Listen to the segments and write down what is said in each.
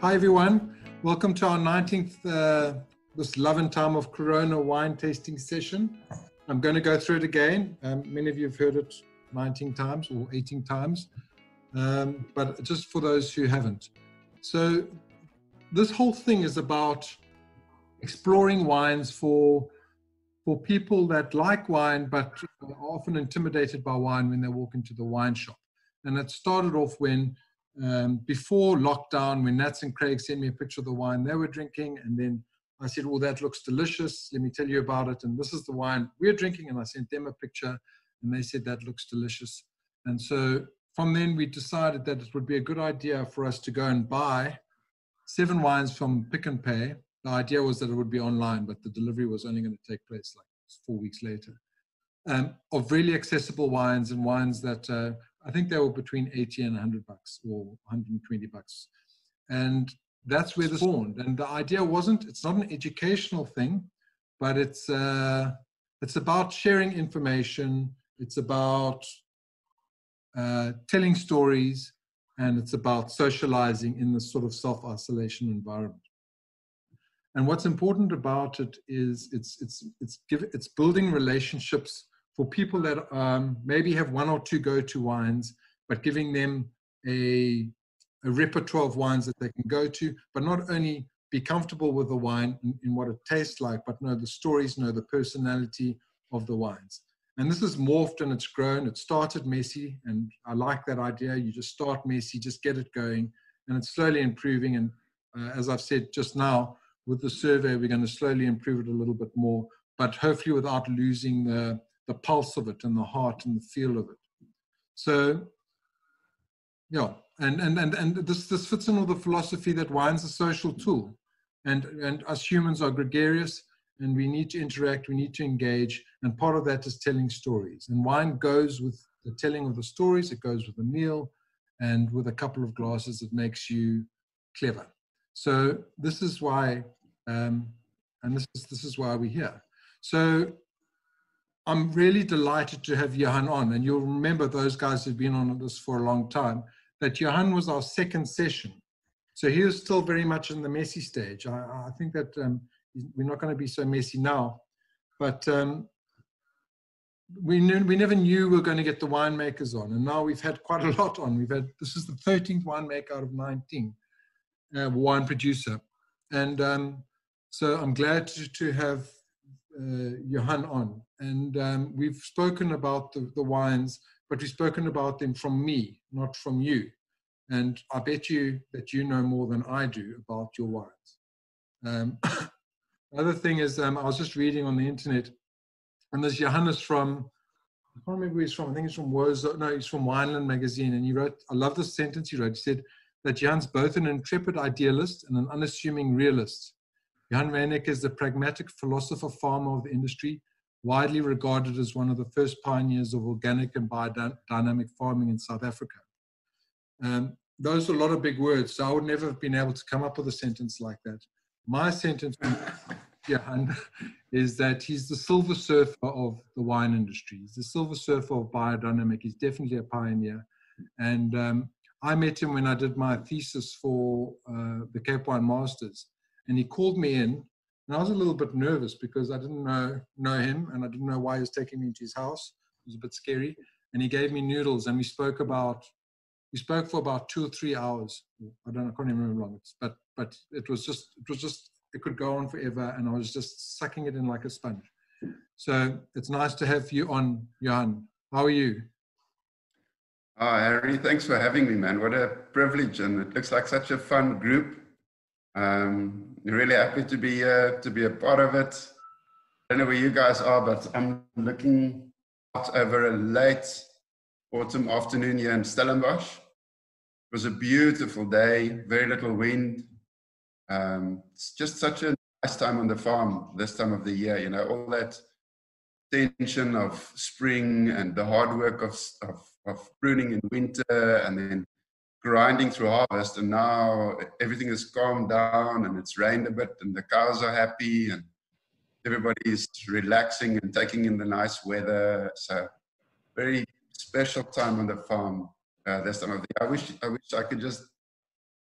Hi everyone, welcome to our 19th, this love and time of Corona wine tasting session. I'm going to go through it again. Many of you have heard it 19 times or 18 times, but just for those who haven't. So this whole thing is about exploring wines for people that like wine, but are often intimidated by wine when they walk into the wine shop. And it started off when before lockdown, when Nats and Craig sent me a picture of the wine they were drinking, and then I said, well, that looks delicious, let me tell you about it, and this is the wine we're drinking, and I sent them a picture and they said that looks delicious. And so from then we decided that it would be a good idea for us to go and buy 7 wines from Pick and Pay. The idea was that it would be online, but the delivery was only going to take place like 4 weeks later, of really accessible wines, and wines that I think they were between 80 and 100 bucks or 120 bucks. And that's where this spawned. And the idea wasn't, it's not an educational thing, but it's about sharing information. It's about telling stories, and it's about socializing in this sort of self-isolation environment. And what's important about it is it's building relationships for people that maybe have one or two go-to wines, but giving them a repertoire of wines that they can go to, but not only be comfortable with the wine in what it tastes like, but know the stories, know the personality of the wines. And this has morphed and it's grown. It started messy, and I like that idea. You just start messy, just get it going, and it's slowly improving. And as I've said just now, with the survey, we're going to slowly improve it a little bit more, but hopefully without losing the pulse of it and the heart and the feel of it. So, yeah, and this fits in with the philosophy that wine's a social tool, and us humans are gregarious, and we need to interact, we need to engage, and part of that is telling stories. And wine goes with the telling of the stories, it goes with a meal, and with a couple of glasses, it makes you clever. So this is why, and this is why we're here. So I'm really delighted to have Johan on, and you'll remember, those guys who've been on this for a long time, that Johan was our second session. So he was still very much in the messy stage. I think that we're not going to be so messy now, but we never knew we were going to get the winemakers on, and now we've had quite a lot on. We've had, this is the 13th winemaker out of 19, wine producer. And so I'm glad to have Johan on, and we've spoken about the wines, but we've spoken about them from me, not from you, and I bet you that you know more than I do about your wines. The other thing is, I was just reading on the internet, and this Johan is from, I can't remember where he's from, I think he's from Wozo, no, he's from Wineland magazine, and he wrote, I love this sentence he wrote, he said that Johan's both an intrepid idealist and an unassuming realist. Johan Reyneke is the pragmatic philosopher farmer of the industry, widely regarded as one of the first pioneers of organic and biodynamic farming in South Africa. Those are a lot of big words, so I would never have been able to come up with a sentence like that. My sentence from Johan is that he's the silver surfer of the wine industry. He's the silver surfer of biodynamic. He's definitely a pioneer. And I met him when I did my thesis for the Cape Wine Masters. And he called me in, and I was a little bit nervous because I didn't know him, and I didn't know why he was taking me into his house. It was a bit scary. And he gave me noodles, and we spoke for about 2 or 3 hours. I can't even remember how long, but it could go on forever, and I was just sucking it in like a sponge. So it's nice to have you on, Johan. How are you? Oh, Harry, thanks for having me, man. What a privilege, and it looks like such a fun group. Really happy to be a part of it. I don't know where you guys are, but I'm looking out over a late autumn afternoon here in Stellenbosch. It was a beautiful day, very little wind. It's just such a nice time on the farm this time of the year, you know, all that tension of spring and the hard work of pruning in winter and then grinding through harvest, and now everything is calmed down and it's rained a bit and the cows are happy and everybody's relaxing and taking in the nice weather. So very special time on the farm this time of the year. I wish I could just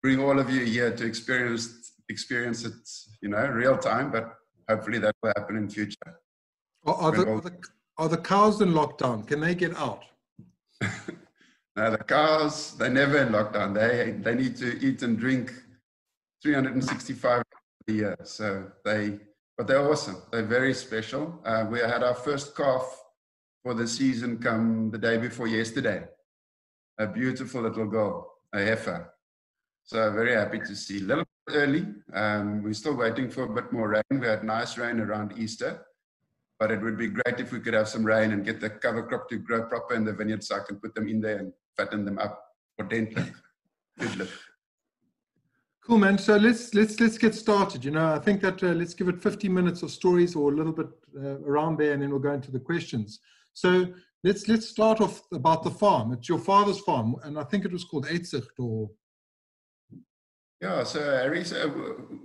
bring all of you here to experience it, you know, real time, but hopefully that will happen in future. Are the cows in lockdown? Can they get out? No, the cows, they're never in lockdown. They need to eat and drink 365 a year. So but they're awesome. They're very special. We had our first calf for the season come the day before yesterday. A beautiful little girl, a heifer. So very happy to see. A little bit early. We're still waiting for a bit more rain. We had nice rain around Easter. But it would be great if we could have some rain and get the cover crop to grow proper in the vineyard so I can put them in there and fatten them up for dental. Good luck. Cool, man. So let's get started. You know, I think that let's give it 50 minutes of stories or a little bit around there, and then we'll go into the questions. So let's start off about the farm. It's your father's farm, and I think it was called Uitzicht or. Yeah. So Harry,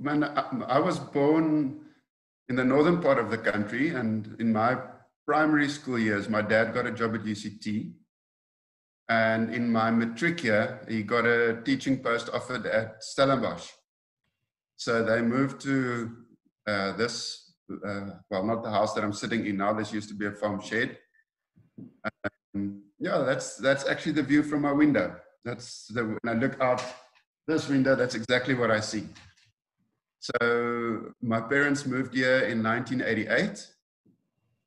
man, I was born in the northern part of the country, and in my primary school years, my dad got a job at UCT. And in my matric year, he got a teaching post offered at Stellenbosch. So they moved to well, not the house that I'm sitting in now. This used to be a farm shed. And yeah, that's actually the view from my window. When I look out this window, that's exactly what I see. So my parents moved here in 1988,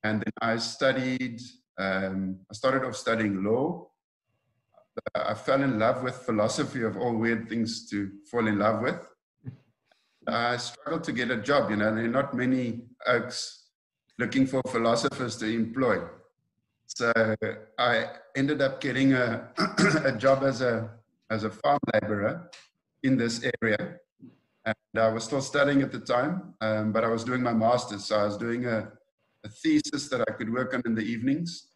and then I studied, I started off studying law. I fell in love with philosophy, of all weird things to fall in love with. I struggled to get a job, you know, there are not many oaks looking for philosophers to employ. So I ended up getting a job as a farm laborer in this area. And I was still studying at the time, but I was doing my master's. So I was doing a thesis that I could work on in the evenings,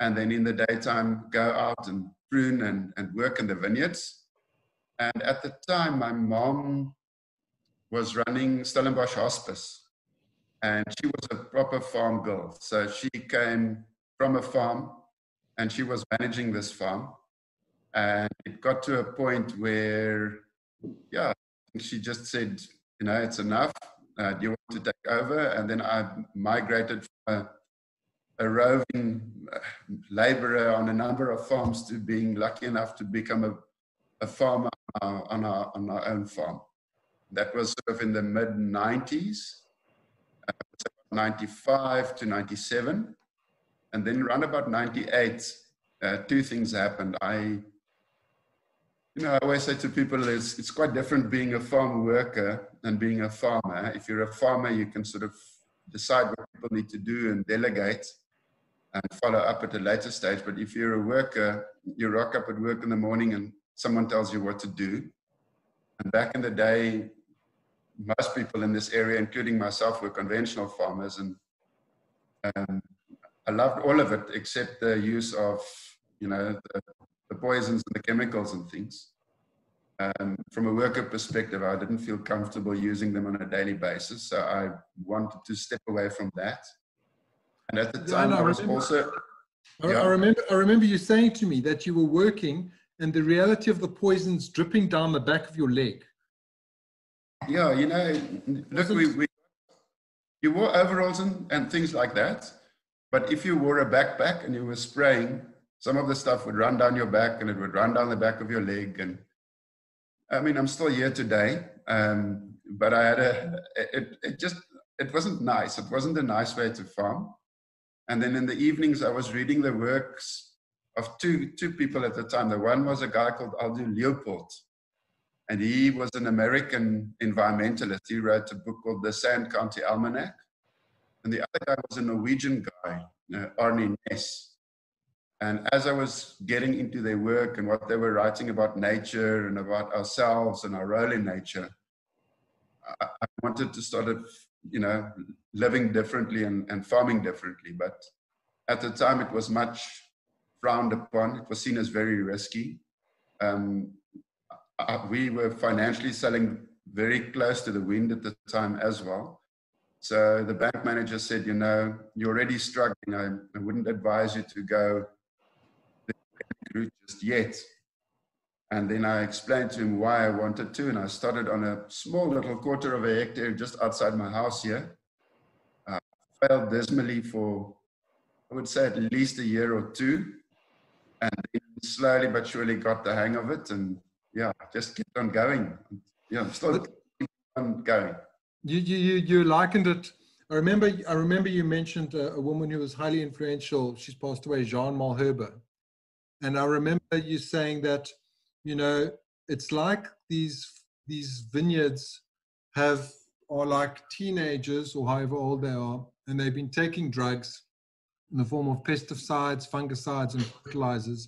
and then in the daytime go out and prune and work in the vineyards. And at the time, my mom was running Stellenbosch Hospice, and she was a proper farm girl. So she came from a farm, and she was managing this farm. And it got to a point where, yeah, she just said, you know, it's enough. Do you want to take over? And then I migrated from a roving laborer on a number of farms to being lucky enough to become a farmer on our own farm. That was sort of in the mid-90s, 95 to 97. And then around about 98, two things happened. You know, I always say to people, it's quite different being a farm worker than being a farmer. If you're a farmer, you can sort of decide what people need to do and delegate and follow up at a later stage. But if you're a worker, you rock up at work in the morning and someone tells you what to do. And back in the day, most people in this area, including myself, were conventional farmers. And I loved all of it except the use of, you know, the poisons and the chemicals and things. From a worker perspective, I didn't feel comfortable using them on a daily basis, so I wanted to step away from that. And at the time, I was also... I remember you saying to me that you were working and the reality of the poisons dripping down the back of your leg. Yeah, you know, look, you wore overalls and things like that, but if you wore a backpack and you were spraying, some of the stuff would run down your back and it would run down the back of your leg. And I mean, I'm still here today, but I had it wasn't nice. It wasn't a nice way to farm. And then in the evenings, I was reading the works of two people at the time. The one was a guy called Aldo Leopold, and he was an American environmentalist. He wrote a book called The Sand County Almanac. And the other guy was a Norwegian guy, Arne Ness. And as I was getting into their work and what they were writing about nature and about ourselves and our role in nature, I wanted to start, you know, living differently and farming differently. But at the time, it was much frowned upon. It was seen as very risky. We were financially selling very close to the wind at the time as well. So the bank manager said, you know, you're already struggling. I wouldn't advise you to go just yet. And then I explained to him why I wanted to, and I started on a small little 1/4 of a hectare just outside my house here. Failed dismally for, I would say, at least a year or two, and then slowly but surely got the hang of it, and yeah, just kept on going. Yeah, I'm still going. You likened it. I remember you mentioned a woman who was highly influential. She's passed away, Jean Malherbe, and I remember you saying that, you know, it's like these vineyards are like teenagers, or however old they are, and they've been taking drugs in the form of pesticides, fungicides, and fertilizers,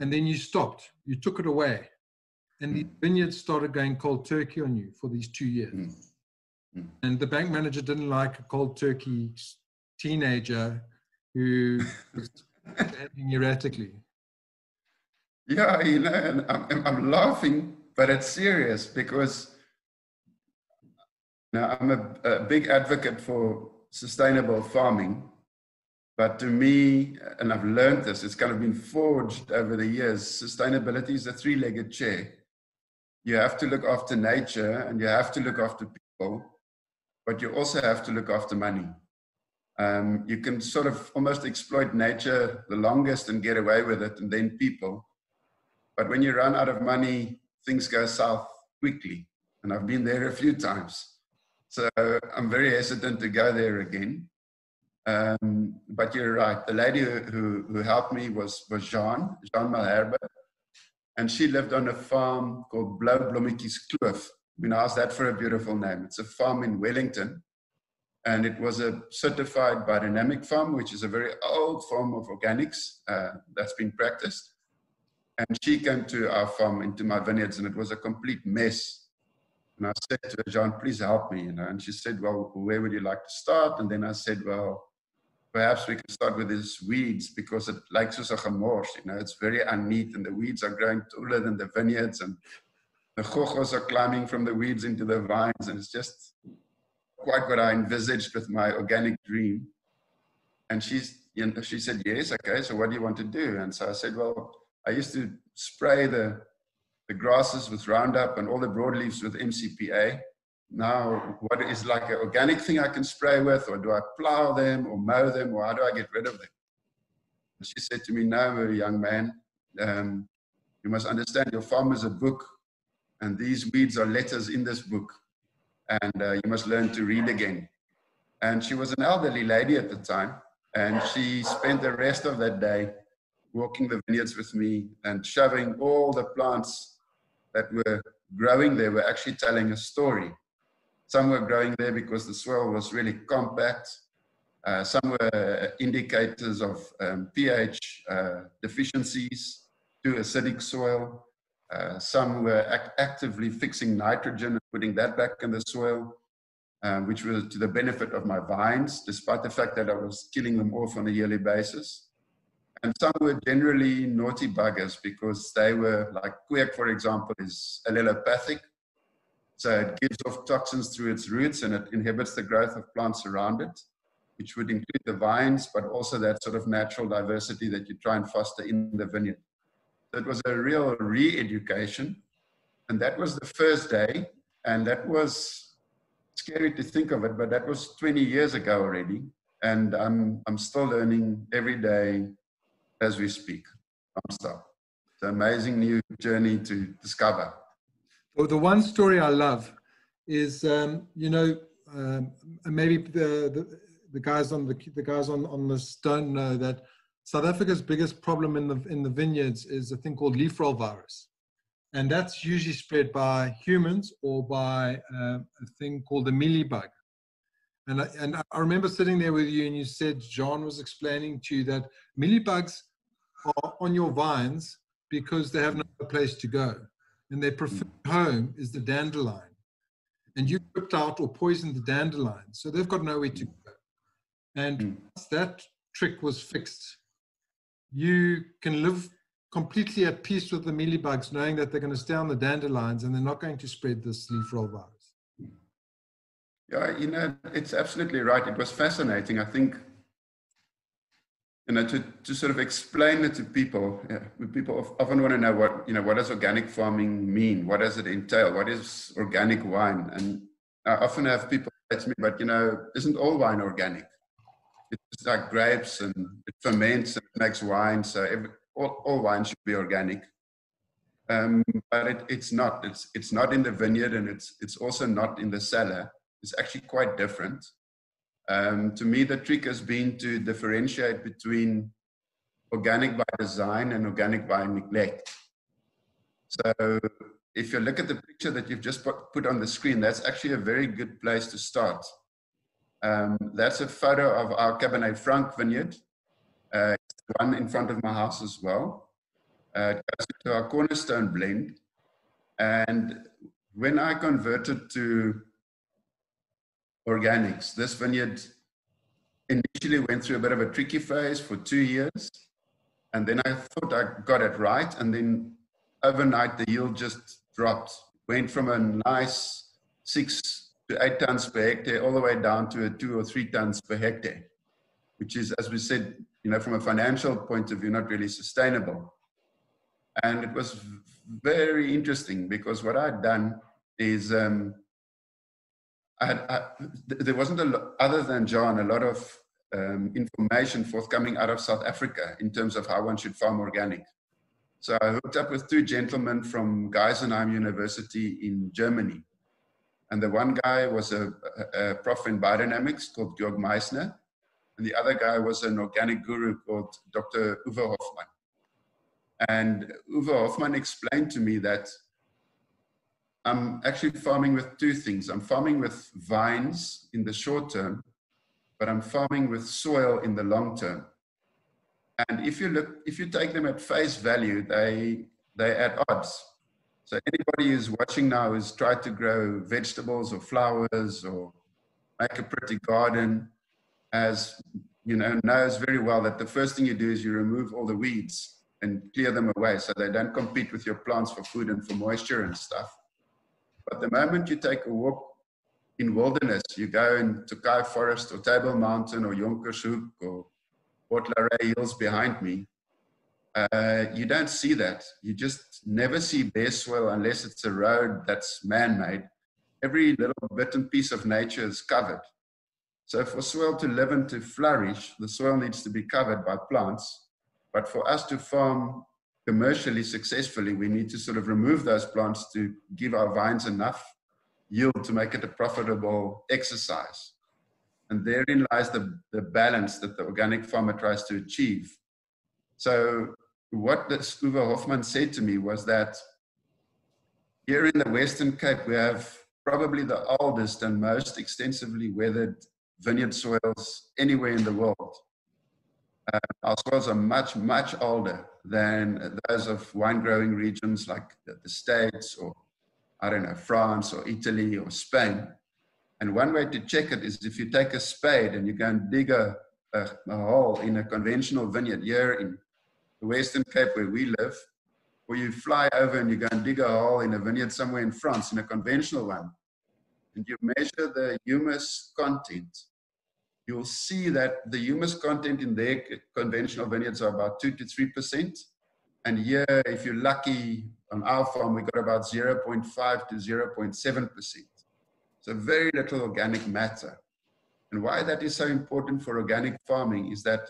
and then you stopped. You took it away, and the vineyards started going cold turkey on you for these 2 years. And the bank manager didn't like a cold turkey teenager who was acting erratically. Yeah, you know, and I'm laughing, but it's serious, because now I'm a big advocate for sustainable farming, but to me, and I've learned this, it's kind of been forged over the years, sustainability is a three-legged chair. You have to look after nature, and you have to look after people, but you also have to look after money. You can sort of almost exploit nature the longest and get away with it, and then people. But when you run out of money, things go south quickly. And I've been there a few times. So I'm very hesitant to go there again. But you're right. The lady who helped me was Jean Malherbe. And she lived on a farm called Blaublommetjieskloof. We now asked that for a beautiful name. It's a farm in Wellington. And it was a certified biodynamic farm, which is a very old form of organics that's been practiced. And she came to our farm, into my vineyards, and it was a complete mess. And I said to her, John, please help me, you know. And she said, well, where would you like to start? And then I said, well, perhaps we can start with these weeds, because it likes us a gemors, you know. It's very unneat, and the weeds are growing taller than the vineyards, and the gogos are climbing from the weeds into the vines, and it's just quite what I envisaged with my organic dream. And she said, yes, okay, so what do you want to do? And so I said, well, I used to spray the grasses with Roundup and all the broadleaves with MCPA. Now, what is like an organic thing I can spray with, or do I plow them or mow them, or how do I get rid of them? And she said to me, no, young man, you must understand your farm is a book, and these weeds are letters in this book, and you must learn to read again. And she was an elderly lady at the time, and she spent the rest of that day walking the vineyards with me and showing all the plants that were growing there were actually telling a story. Some were growing there because the soil was really compact. Some were indicators of pH deficiencies to acidic soil. Some were actively fixing nitrogen and putting that back in the soil, which was to the benefit of my vines, despite the fact that I was killing them off on a yearly basis. And some were generally naughty buggers, because they were, like querc, for example, is allelopathic. So it gives off toxins through its roots, and it inhibits the growth of plants around it, which would include the vines, but also that sort of natural diversity that you try and foster in the vineyard. So it was a real re-education. And that was the first day. And that was scary to think of it, but that was 20 years ago already. And I'm still learning every day as we speak, nonstop. It's an amazing new journey to discover. Well, the one story I love is, you know, maybe the guys on the guys on this don't know that South Africa's biggest problem in the vineyards is a thing called leaf roll virus, and that's usually spread by humans or by a thing called a mealybug. And I remember sitting there with you, and you said John was explaining to you that mealybugs are on your vines because they have no place to go, and their preferred home is the dandelion, and you ripped out or poisoned the dandelion, so they've got nowhere to go. And once that trick was fixed, you can live completely at peace with the mealybugs, knowing that they're going to stay on the dandelions and they're not going to spread this leaf roll virus. Yeah, you know, it's absolutely right. It was fascinating. I think you know, to sort of explain it to people. Yeah, people often want to know what, you know, what does organic farming mean? What does it entail? What is organic wine? And I often have people say to me, but, you know, isn't all wine organic? It's just like grapes, and it ferments and makes wine. So all wine should be organic. But it's not. It's not in the vineyard, and it's also not in the cellar. It's actually quite different. To me, the trick has been to differentiate between organic by design and organic by neglect. So if you look at the picture that you've just put on the screen, that's actually a very good place to start. That's a photo of our Cabernet Franc vineyard. It's the one in front of my house as well. It goes into our Cornerstone blend. And when I converted to organics, this vineyard initially went through a bit of a tricky phase for 2 years, and then I thought I got it right, and then overnight the yield just dropped. Went from a nice 6 to 8 tons per hectare all the way down to a 2 or 3 tons per hectare, which is, as we said, you know, from a financial point of view, not really sustainable. And it was very interesting, because what I'd done is there wasn't, other than John, a lot of information forthcoming out of South Africa in terms of how one should farm organic. So I hooked up with 2 gentlemen from Geisenheim University in Germany. And the one guy was a prof in biodynamics called Georg Meissner. And the other guy was an organic guru called Dr. Uwe Hoffmann. And Uwe Hoffmann explained to me that I'm actually farming with 2 things. I'm farming with vines in the short term, but I'm farming with soil in the long term. And if you take them at face value, they're at odds. So anybody who's watching now who's tried to grow vegetables or flowers or make a pretty garden, as you know, knows very well that the first thing you do is you remove all the weeds and clear them away so they don't compete with your plants for food and for moisture and stuff. But the moment you take a walk in wilderness, you go in Tokai Forest or Table Mountain or Jonkershoek or Port Laray Hills behind me, you don't see that. You just never see bare soil unless it's a road that's man-made. Every little bit and piece of nature is covered. So for soil to live and to flourish, the soil needs to be covered by plants. But for us to farm commercially successfully, we need to sort of remove those plants to give our vines enough yield to make it a profitable exercise. And therein lies the balance that the organic farmer tries to achieve. So what Uwe Hoffmann said to me was that here in the Western Cape, we have probably the oldest and most extensively weathered vineyard soils anywhere in the world. Our soils are much, much older than those of wine-growing regions like the States or, I don't know, France or Italy or Spain. And one way to check it is if you take a spade and you go and dig a hole in a conventional vineyard here in the Western Cape where we live, or you fly over and you go and dig a hole in a vineyard somewhere in France, in a conventional one, and you measure the humus content, you'll see that the humus content in their conventional vineyards are about 2 to 3%. And here, if you're lucky, on our farm, we got about 0.5 to 0.7%. So very little organic matter. And why that is so important for organic farming is that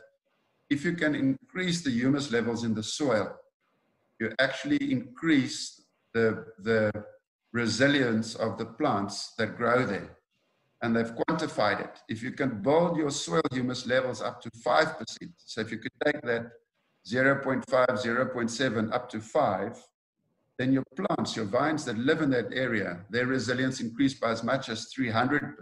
if you can increase the humus levels in the soil, you actually increase the resilience of the plants that grow there. And they've quantified it. If you can build your soil humus levels up to 5%, so if you could take that 0.5, 0.7 up to 5, then your plants, your vines that live in that area, their resilience increased by as much as 300%,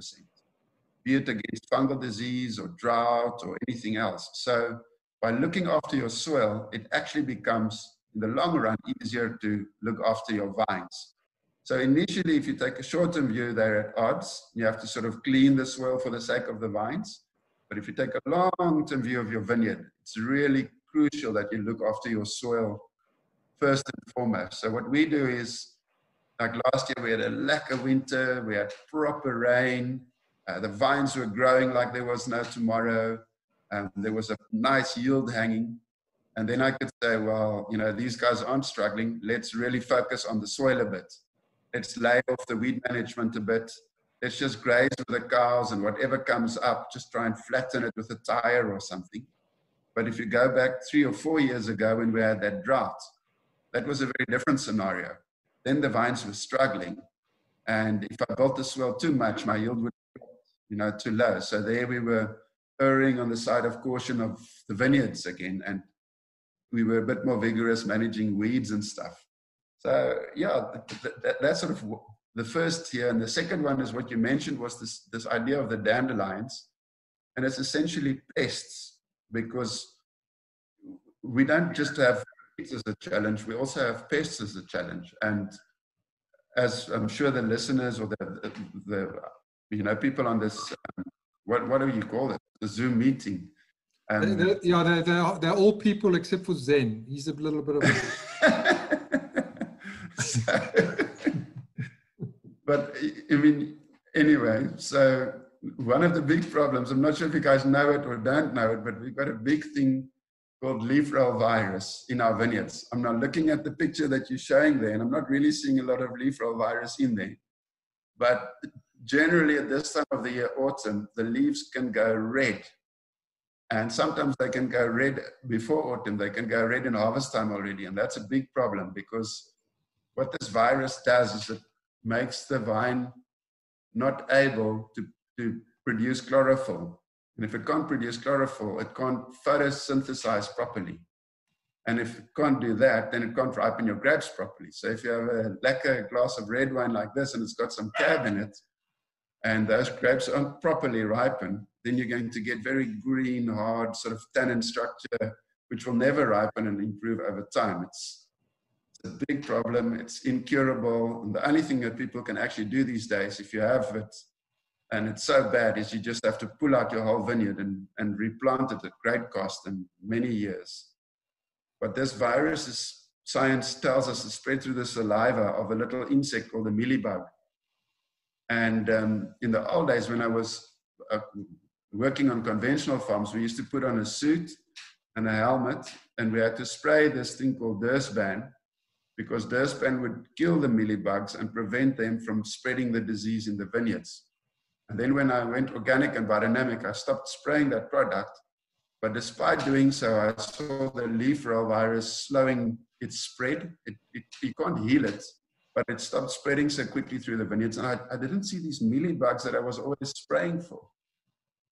be it against fungal disease or drought or anything else. So by looking after your soil, it actually becomes, in the long run, easier to look after your vines. So initially, if you take a short-term view, they're at odds. You have to sort of clean the soil for the sake of the vines. But if you take a long-term view of your vineyard, it's really crucial that you look after your soil first and foremost. So what we do is, like last year, we had a lack of winter. We had proper rain. The vines were growing like there was no tomorrow. There was a nice yield hanging. And then I could say, well, you know, these guys aren't struggling. Let's really focus on the soil a bit. Let's lay off the weed management a bit. Let's just graze with the cows and whatever comes up, just try and flatten it with a tire or something. But if you go back 3 or 4 years ago when we had that drought, that was a very different scenario. Then the vines were struggling. And if I built the soil too much, my yield would be, you know, too low. So there we were erring on the side of caution of the vineyards again. And we were a bit more vigorous managing weeds and stuff. So yeah, that's sort of the first here. And the second one is what you mentioned was this idea of the dandelions. And it's essentially pests because we don't just have weeds as a challenge, we also have pests as a challenge. And as I'm sure the listeners or the you know, people on this, what do you call it? The Zoom meeting. Yeah, they're all people except for Zen. He's a little bit of a... So, but, I mean, anyway, so one of the big problems, I'm not sure if you guys know it or don't know it, but we've got a big thing called leaf roll virus in our vineyards. I'm now looking at the picture that you're showing there, and I'm not really seeing a lot of leaf roll virus in there. But generally at this time of the year, autumn, the leaves can go red. And sometimes they can go red before autumn, they can go red in harvest time already. And that's a big problem because what this virus does is it makes the vine not able to produce chlorophyll. And if it can't produce chlorophyll, it can't photosynthesize properly. And if it can't do that, then it can't ripen your grapes properly. So if you have a lacquer glass of red wine like this and it's got some cab in it, and those grapes aren't properly ripened, then you're going to get very green, hard sort of tannin structure, which will never ripen and improve over time. It's a big problem. It's incurable. And the only thing that people can actually do these days, if you have it, and it's so bad, is you just have to pull out your whole vineyard and replant it at great cost and many years. But this virus, science tells us, is spread through the saliva of a little insect called a mealybug. And in the old days when I was working on conventional farms, we used to put on a suit and a helmet, and we had to spray this thing called Dursban, because Dursban would kill the mealybugs and prevent them from spreading the disease in the vineyards. And then when I went organic and biodynamic, I stopped spraying that product. But despite doing so, I saw the leaf roll virus slowing its spread. You can't heal it, but it stopped spreading so quickly through the vineyards. And I didn't see these mealybugs that I was always spraying for.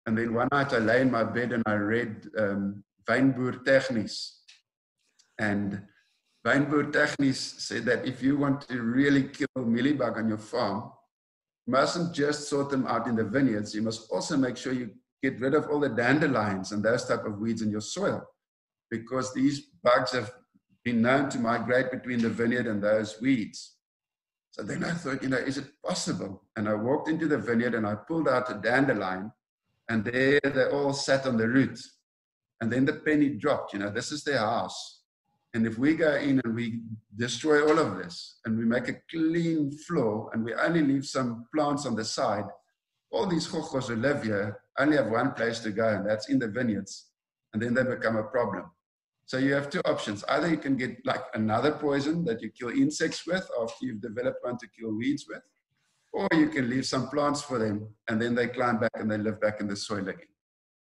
And then one night I lay in my bed and I read Weinboer Technis. And Weinboer Technis said that if you want to really kill mealybug on your farm, you mustn't just sort them out in the vineyards. You must also make sure you get rid of all the dandelions and those type of weeds in your soil, because these bugs have been known to migrate between the vineyard and those weeds. So then I thought, you know, is it possible? And I walked into the vineyard and I pulled out a dandelion, and there they all sat on the root. And then the penny dropped, you know, this is their house. And if we go in and we destroy all of this and we make a clean floor and we only leave some plants on the side, all these chokos who live here only have one place to go, and that's in the vineyards. And then they become a problem. So you have two options. Either you can get like another poison that you kill insects with after you've developed one to kill weeds with, or you can leave some plants for them and then they climb back and they live back in the soil again.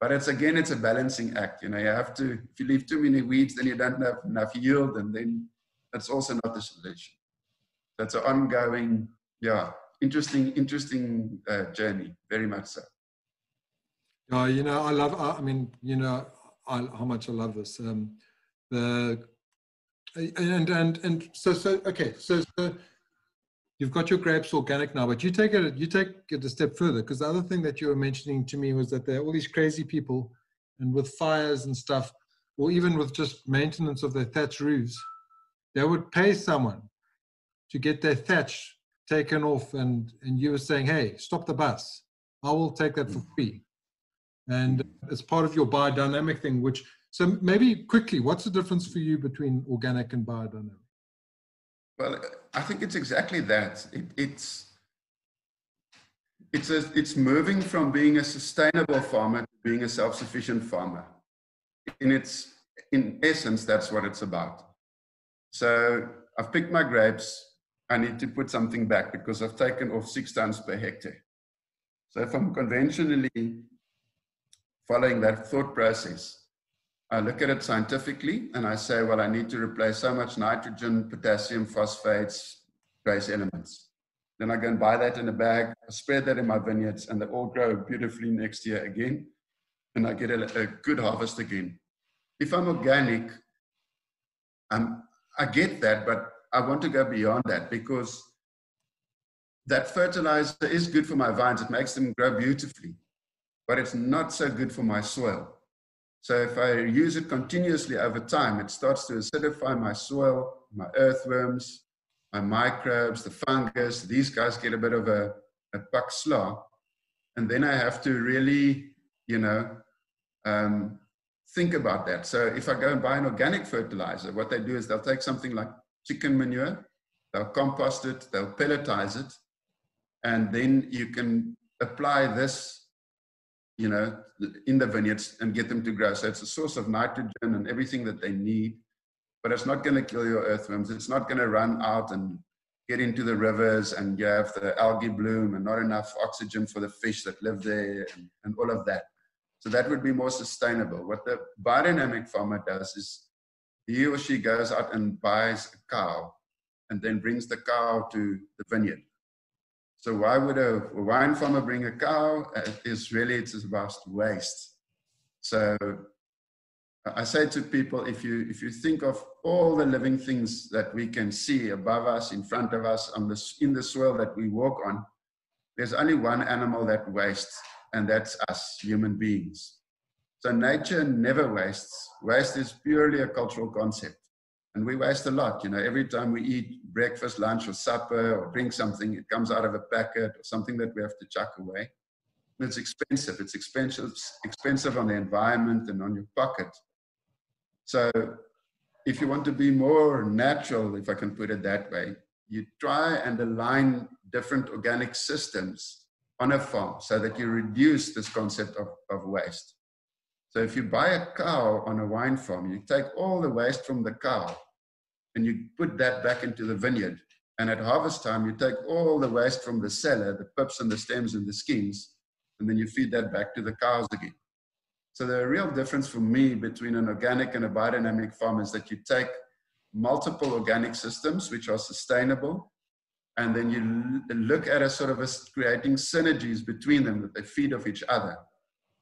But it's a balancing act. You know, you have to, if you leave too many weeds, then you don't have enough yield, and then that's also not the solution. That's an ongoing, yeah, interesting journey, very much so. Yeah, you know, how much I love this. So you've got your grapes organic now, but you take it a step further, because the other thing that you were mentioning to me was that there are all these crazy people, and with fires and stuff, or even with just maintenance of their thatch roofs, they would pay someone to get their thatch taken off, and you were saying, hey, stop the bus. I will take that for free. And as part of your biodynamic thing, so maybe quickly, what's the difference for you between organic and biodynamic? Well, I think it's exactly that. It's it's moving from being a sustainable farmer to being a self-sufficient farmer. In essence, that's what it's about. So I've picked my grapes. I need to put something back because I've taken off 6 tons per hectare. So if I'm conventionally following that thought process, I look at it scientifically and I say, well, I need to replace so much nitrogen, potassium, phosphates, trace elements. Then I go and buy that in a bag, I spread that in my vineyards, and they all grow beautifully next year again. And I get a good harvest again. If I'm organic, I get that, but I want to go beyond that because that fertilizer is good for my vines. It makes them grow beautifully, but it's not so good for my soil. So if I use it continuously over time, it starts to acidify my soil, my earthworms, my microbes, the fungus. These guys get a bit of a pak slaag. And then I have to really, think about that. So if I go and buy an organic fertilizer, what they do is they'll take something like chicken manure, they'll compost it, they'll pelletize it, and then you can apply this, in the vineyards and get them to grow. So it's a source of nitrogen and everything that they need, but it's not going to kill your earthworms. It's not going to run out and get into the rivers and you have the algae bloom and not enough oxygen for the fish that live there and all of that. So that would be more sustainable. What the biodynamic farmer does is he or she goes out and buys a cow and then brings the cow to the vineyard. So why would a wine farmer bring a cow? It's a vast waste. So I say to people, if you think of all the living things that we can see above us, in front of us, in the soil that we walk on, there's only one animal that wastes. And that's us, human beings. So nature never wastes. Waste is purely a cultural concept. And we waste a lot. Every time we eat breakfast, lunch, or supper, or drink something, it comes out of a packet or something that we have to chuck away. And it's expensive. It's expensive on the environment and on your pocket. So if you want to be more natural, if I can put it that way, you try and align different organic systems on a farm so that you reduce this concept of waste. So if you buy a cow on a wine farm, you take all the waste from the cow and you put that back into the vineyard. And at harvest time, you take all the waste from the cellar, the pips and the stems and the skins, and then you feed that back to the cows again. So the real difference for me between an organic and a biodynamic farm is that you take multiple organic systems, which are sustainable, and then you look at creating synergies between them, that they feed off each other.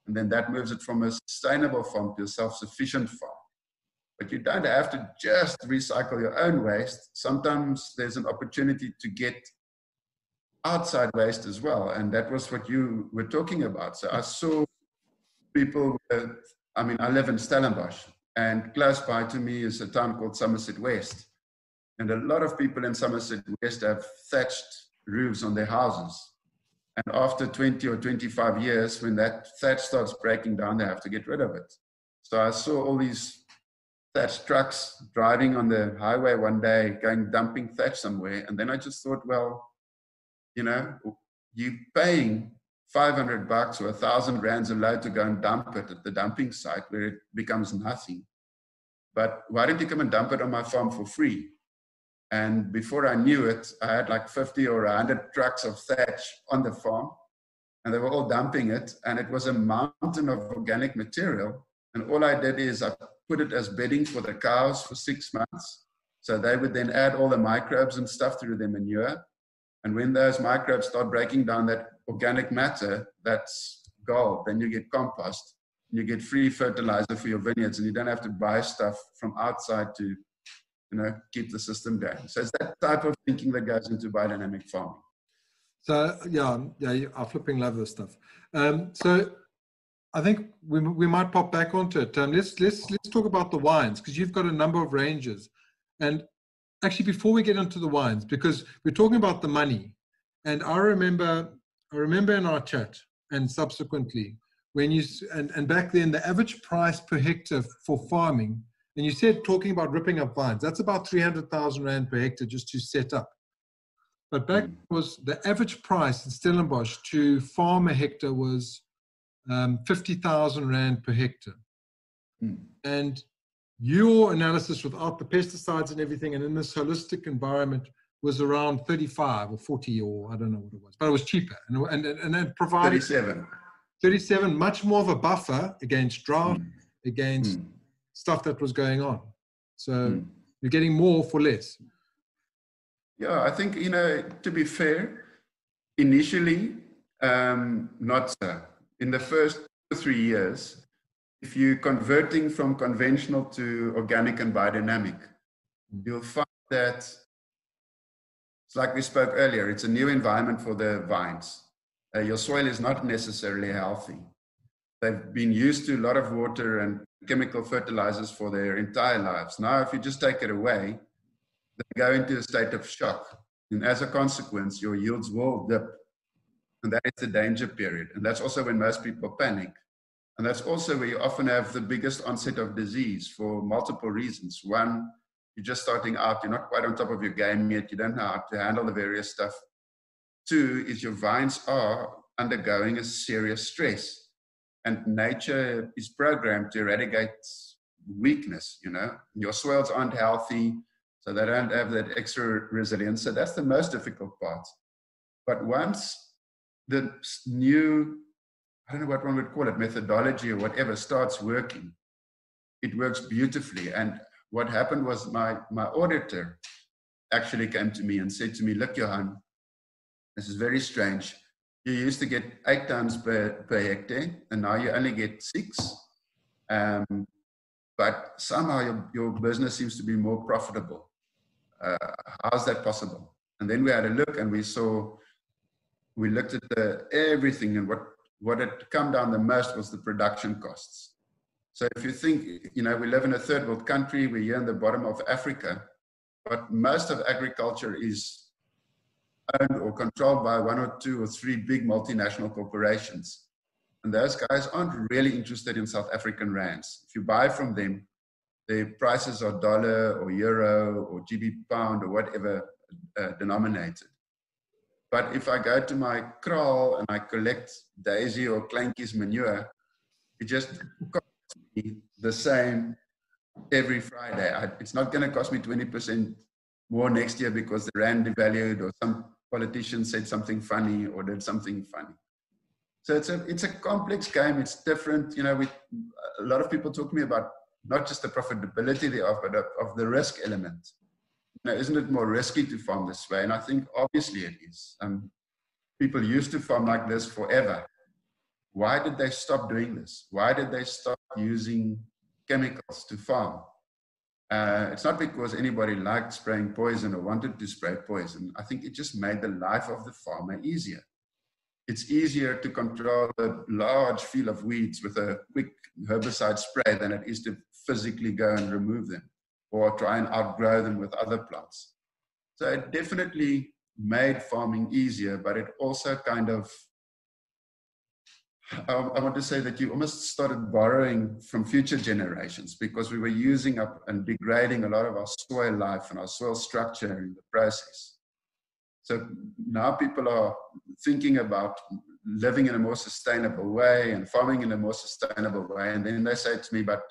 And then that moves it from a sustainable farm to a self-sufficient farm. But you don't have to just recycle your own waste. Sometimes there's an opportunity to get outside waste as well. And that was what you were talking about. So I saw people, I live in Stellenbosch, and close by to me is a town called Somerset West. And a lot of people in Somerset West have thatched roofs on their houses. And after 20 or 25 years, when that thatch starts breaking down, they have to get rid of it. So I saw all these thatch trucks driving on the highway one day, going dumping thatch somewhere. And then I just thought, well, you're paying $500 or R1,000 a load to go and dump it at the dumping site where it becomes nothing. But why don't you come and dump it on my farm for free? And before I knew it, I had like 50 or 100 trucks of thatch on the farm, and they were all dumping it. And it was a mountain of organic material. And all I did is I put it as bedding for the cows for 6 months. So they would then add all the microbes and stuff through their manure. And when those microbes start breaking down that organic matter, that's gold. Then you get compost, and you get free fertilizer for your vineyards, and you don't have to buy stuff from outside to keep the system going. So it's that type of thinking that goes into biodynamic farming. So yeah, I flipping love this stuff. So I think we might pop back onto it. Let's talk about the wines, because you've got a number of ranges. And actually, before we get into the wines, because we're talking about the money, and I remember in our chat and subsequently when you and back then the average price per hectare for farming. And you said, talking about ripping up vines, that's about 300,000 rand per hectare just to set up. But back was the average price in Stellenbosch to farm a hectare was 50,000 Rand per hectare. And your analysis without the pesticides and everything and in this holistic environment was around 35 or 40 or I don't know what it was, but it was cheaper. And it provided 37, much more of a buffer against drought, against stuff that was going on. So you're getting more for less. Yeah, I think, you know, to be fair, initially, not so. In the first 3 years, if you're converting from conventional to organic and biodynamic, you'll find that it's like we spoke earlier, it's a new environment for the vines. Your soil is not necessarily healthy. They've been used to a lot of water and chemical fertilizers for their entire lives. Now, if you just take it away, they go into a state of shock. And as a consequence, your yields will dip. And that is the danger period. And that's also when most people panic. And that's also where you often have the biggest onset of disease for multiple reasons. One, you're just starting out, you're not quite on top of your game yet, you don't know how to handle the various stuff. Two, is your vines are undergoing a serious stress. And nature is programmed to eradicate weakness, you know. Your soils aren't healthy, so they don't have that extra resilience. So that's the most difficult part. But once the new, I don't know what one would call it, methodology or whatever, starts working, it works beautifully. And what happened was my auditor actually came to me and said to me, look, Johan, this is very strange. You used to get 8 tons per hectare, and now you only get 6. But somehow your business seems to be more profitable. How's that possible? And then we had a look and we looked at everything, and what had come down the most was the production costs. So if you think, you know, we live in a third world country, we're here in the bottom of Africa, but most of agriculture is owned or controlled by 1 or 2 or 3 big multinational corporations. And those guys aren't really interested in South African rands. If you buy from them, their prices are dollar or euro or GB pound or whatever denominated. But if I go to my kraal and I collect Daisy or Clanky's manure, it just costs me the same every Friday. It's not going to cost me 20% more next year because the rand devalued or some politician said something funny or did something funny. So it's a complex game. It's different. You know, a lot of people talk to me about not just the profitability thereof, but of the risk element. Now, isn't it more risky to farm this way? And I think obviously it is. People used to farm like this forever. Why did they stop doing this? Why did they stop using chemicals to farm? It's not because anybody liked spraying poison or wanted to spray poison. I think it just made the life of the farmer easier. It's easier to control a large field of weeds with a quick herbicide spray than it is to physically go and remove them or try and outgrow them with other plants. So it definitely made farming easier, but it also kind of, I want to say that you almost started borrowing from future generations because we were using up and degrading a lot of our soil life and our soil structure in the process. So now people are thinking about living in a more sustainable way and farming in a more sustainable way. And then they say to me, but,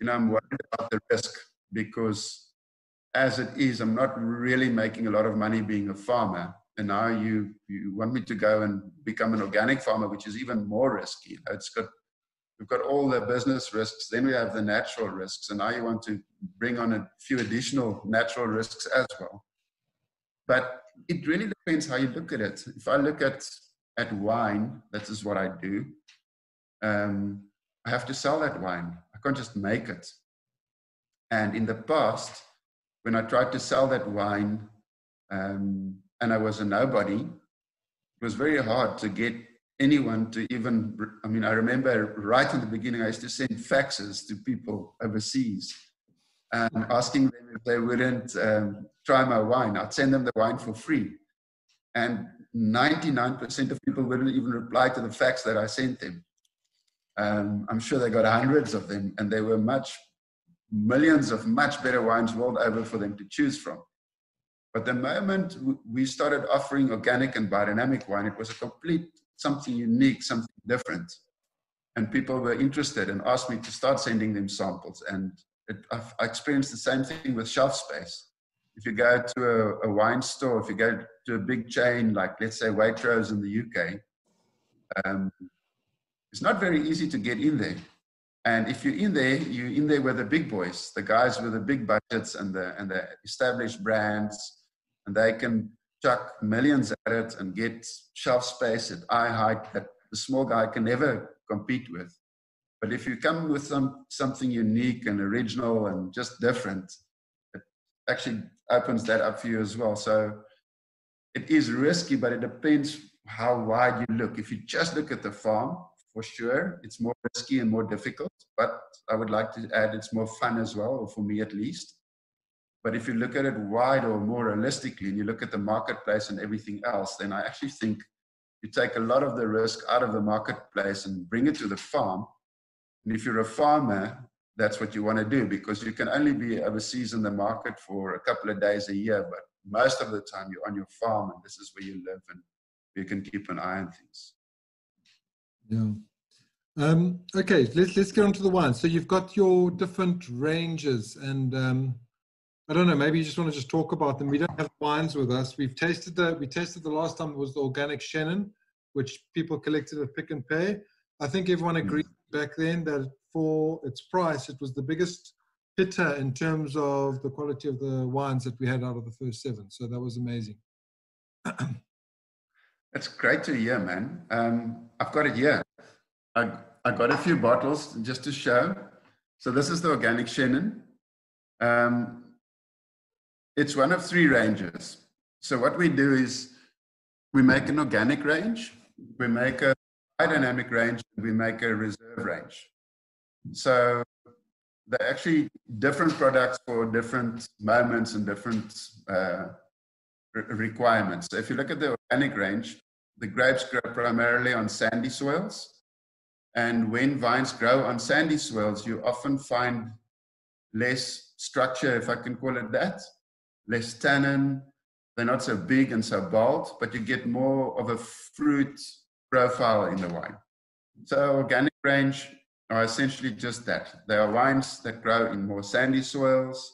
you know, I'm worried about the risk because as it is, I'm not really making a lot of money being a farmer. And now you want me to go and become an organic farmer, which is even more risky. We've got all the business risks, then we have the natural risks. And now you want to bring on a few additional natural risks as well. But it really depends how you look at it. If I look at wine, that is what I do. I have to sell that wine. I can't just make it. And in the past, when I tried to sell that wine and I was a nobody, it was very hard to get anyone to even, I mean, I remember right in the beginning, I used to send faxes to people overseas and asking them if they wouldn't try my wine. I'd send them the wine for free. And 99% of people wouldn't even reply to the fax that I sent them. I'm sure they got hundreds of them, and there were millions of much better wines world over for them to choose from. But the moment we started offering organic and biodynamic wine, it was a complete something unique, something different. And people were interested and asked me to start sending them samples. And I experienced the same thing with shelf space. If you go to a wine store, if you go to a big chain, like let's say Waitrose in the UK, it's not very easy to get in there. And if you're in there with the big boys, the guys with the big budgets and the established brands, and they can chuck millions at it and get shelf space at eye height that the small guy can never compete with. But if you come with something unique and original and just different, it actually opens that up for you as well. So it is risky, but it depends how wide you look. If you just look at the farm, for sure, it's more risky and more difficult, but I would like to add it's more fun as well, or for me at least. But if you look at it wide or more realistically, and you look at the marketplace and everything else, then I actually think you take a lot of the risk out of the marketplace and bring it to the farm. And if you're a farmer, that's what you want to do, because you can only be overseas in the market for a couple of days a year, but most of the time you're on your farm and this is where you live and you can keep an eye on things. Yeah. Okay, let's get on to the wine. So you've got your different ranges, and I don't know, maybe you just want to just talk about them. We don't have wines with us. We've tasted the last time was the organic Chenin, which people collected at Pick and Pay. I think everyone agreed back then that for its price, it was the biggest hitter in terms of the quality of the wines that we had out of the first 7. So that was amazing. That's great to hear, man. I've got it here. I got a few bottles just to show. So this is the organic Chenin. It's one of 3 ranges. So what we do is we make an organic range, we make a biodynamic range, and we make a reserve range. So they're actually different products for different moments and different requirements. So if you look at the organic range, the grapes grow primarily on sandy soils. And when vines grow on sandy soils, you often find less structure, if I can call it that, less tannin. They're not so big and so bold, but you get more of a fruit profile in the wine. So organic range are essentially just that. They are wines that grow in more sandy soils.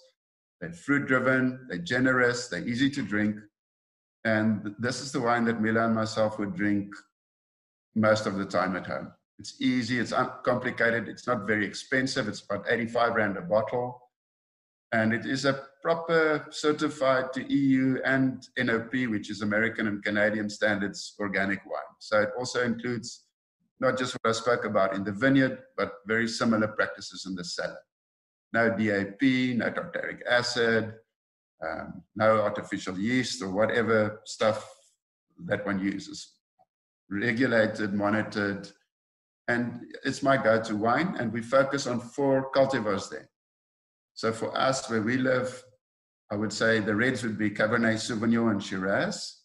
They're fruit-driven, they're generous, they're easy to drink. And this is the wine that Mila and myself would drink most of the time at home. It's easy, it's uncomplicated, it's not very expensive, it's about 85 rand a bottle. And it is a proper certified to EU and NOP, which is American and Canadian standards, organic wine. So it also includes not just what I spoke about in the vineyard, but very similar practices in the cellar. No DAP, no tartaric acid, no artificial yeast or whatever stuff that one uses. Regulated, monitored, and it's my go-to wine, and we focus on 4 cultivars there. So for us, where we live, I would say the reds would be Cabernet Sauvignon and Shiraz,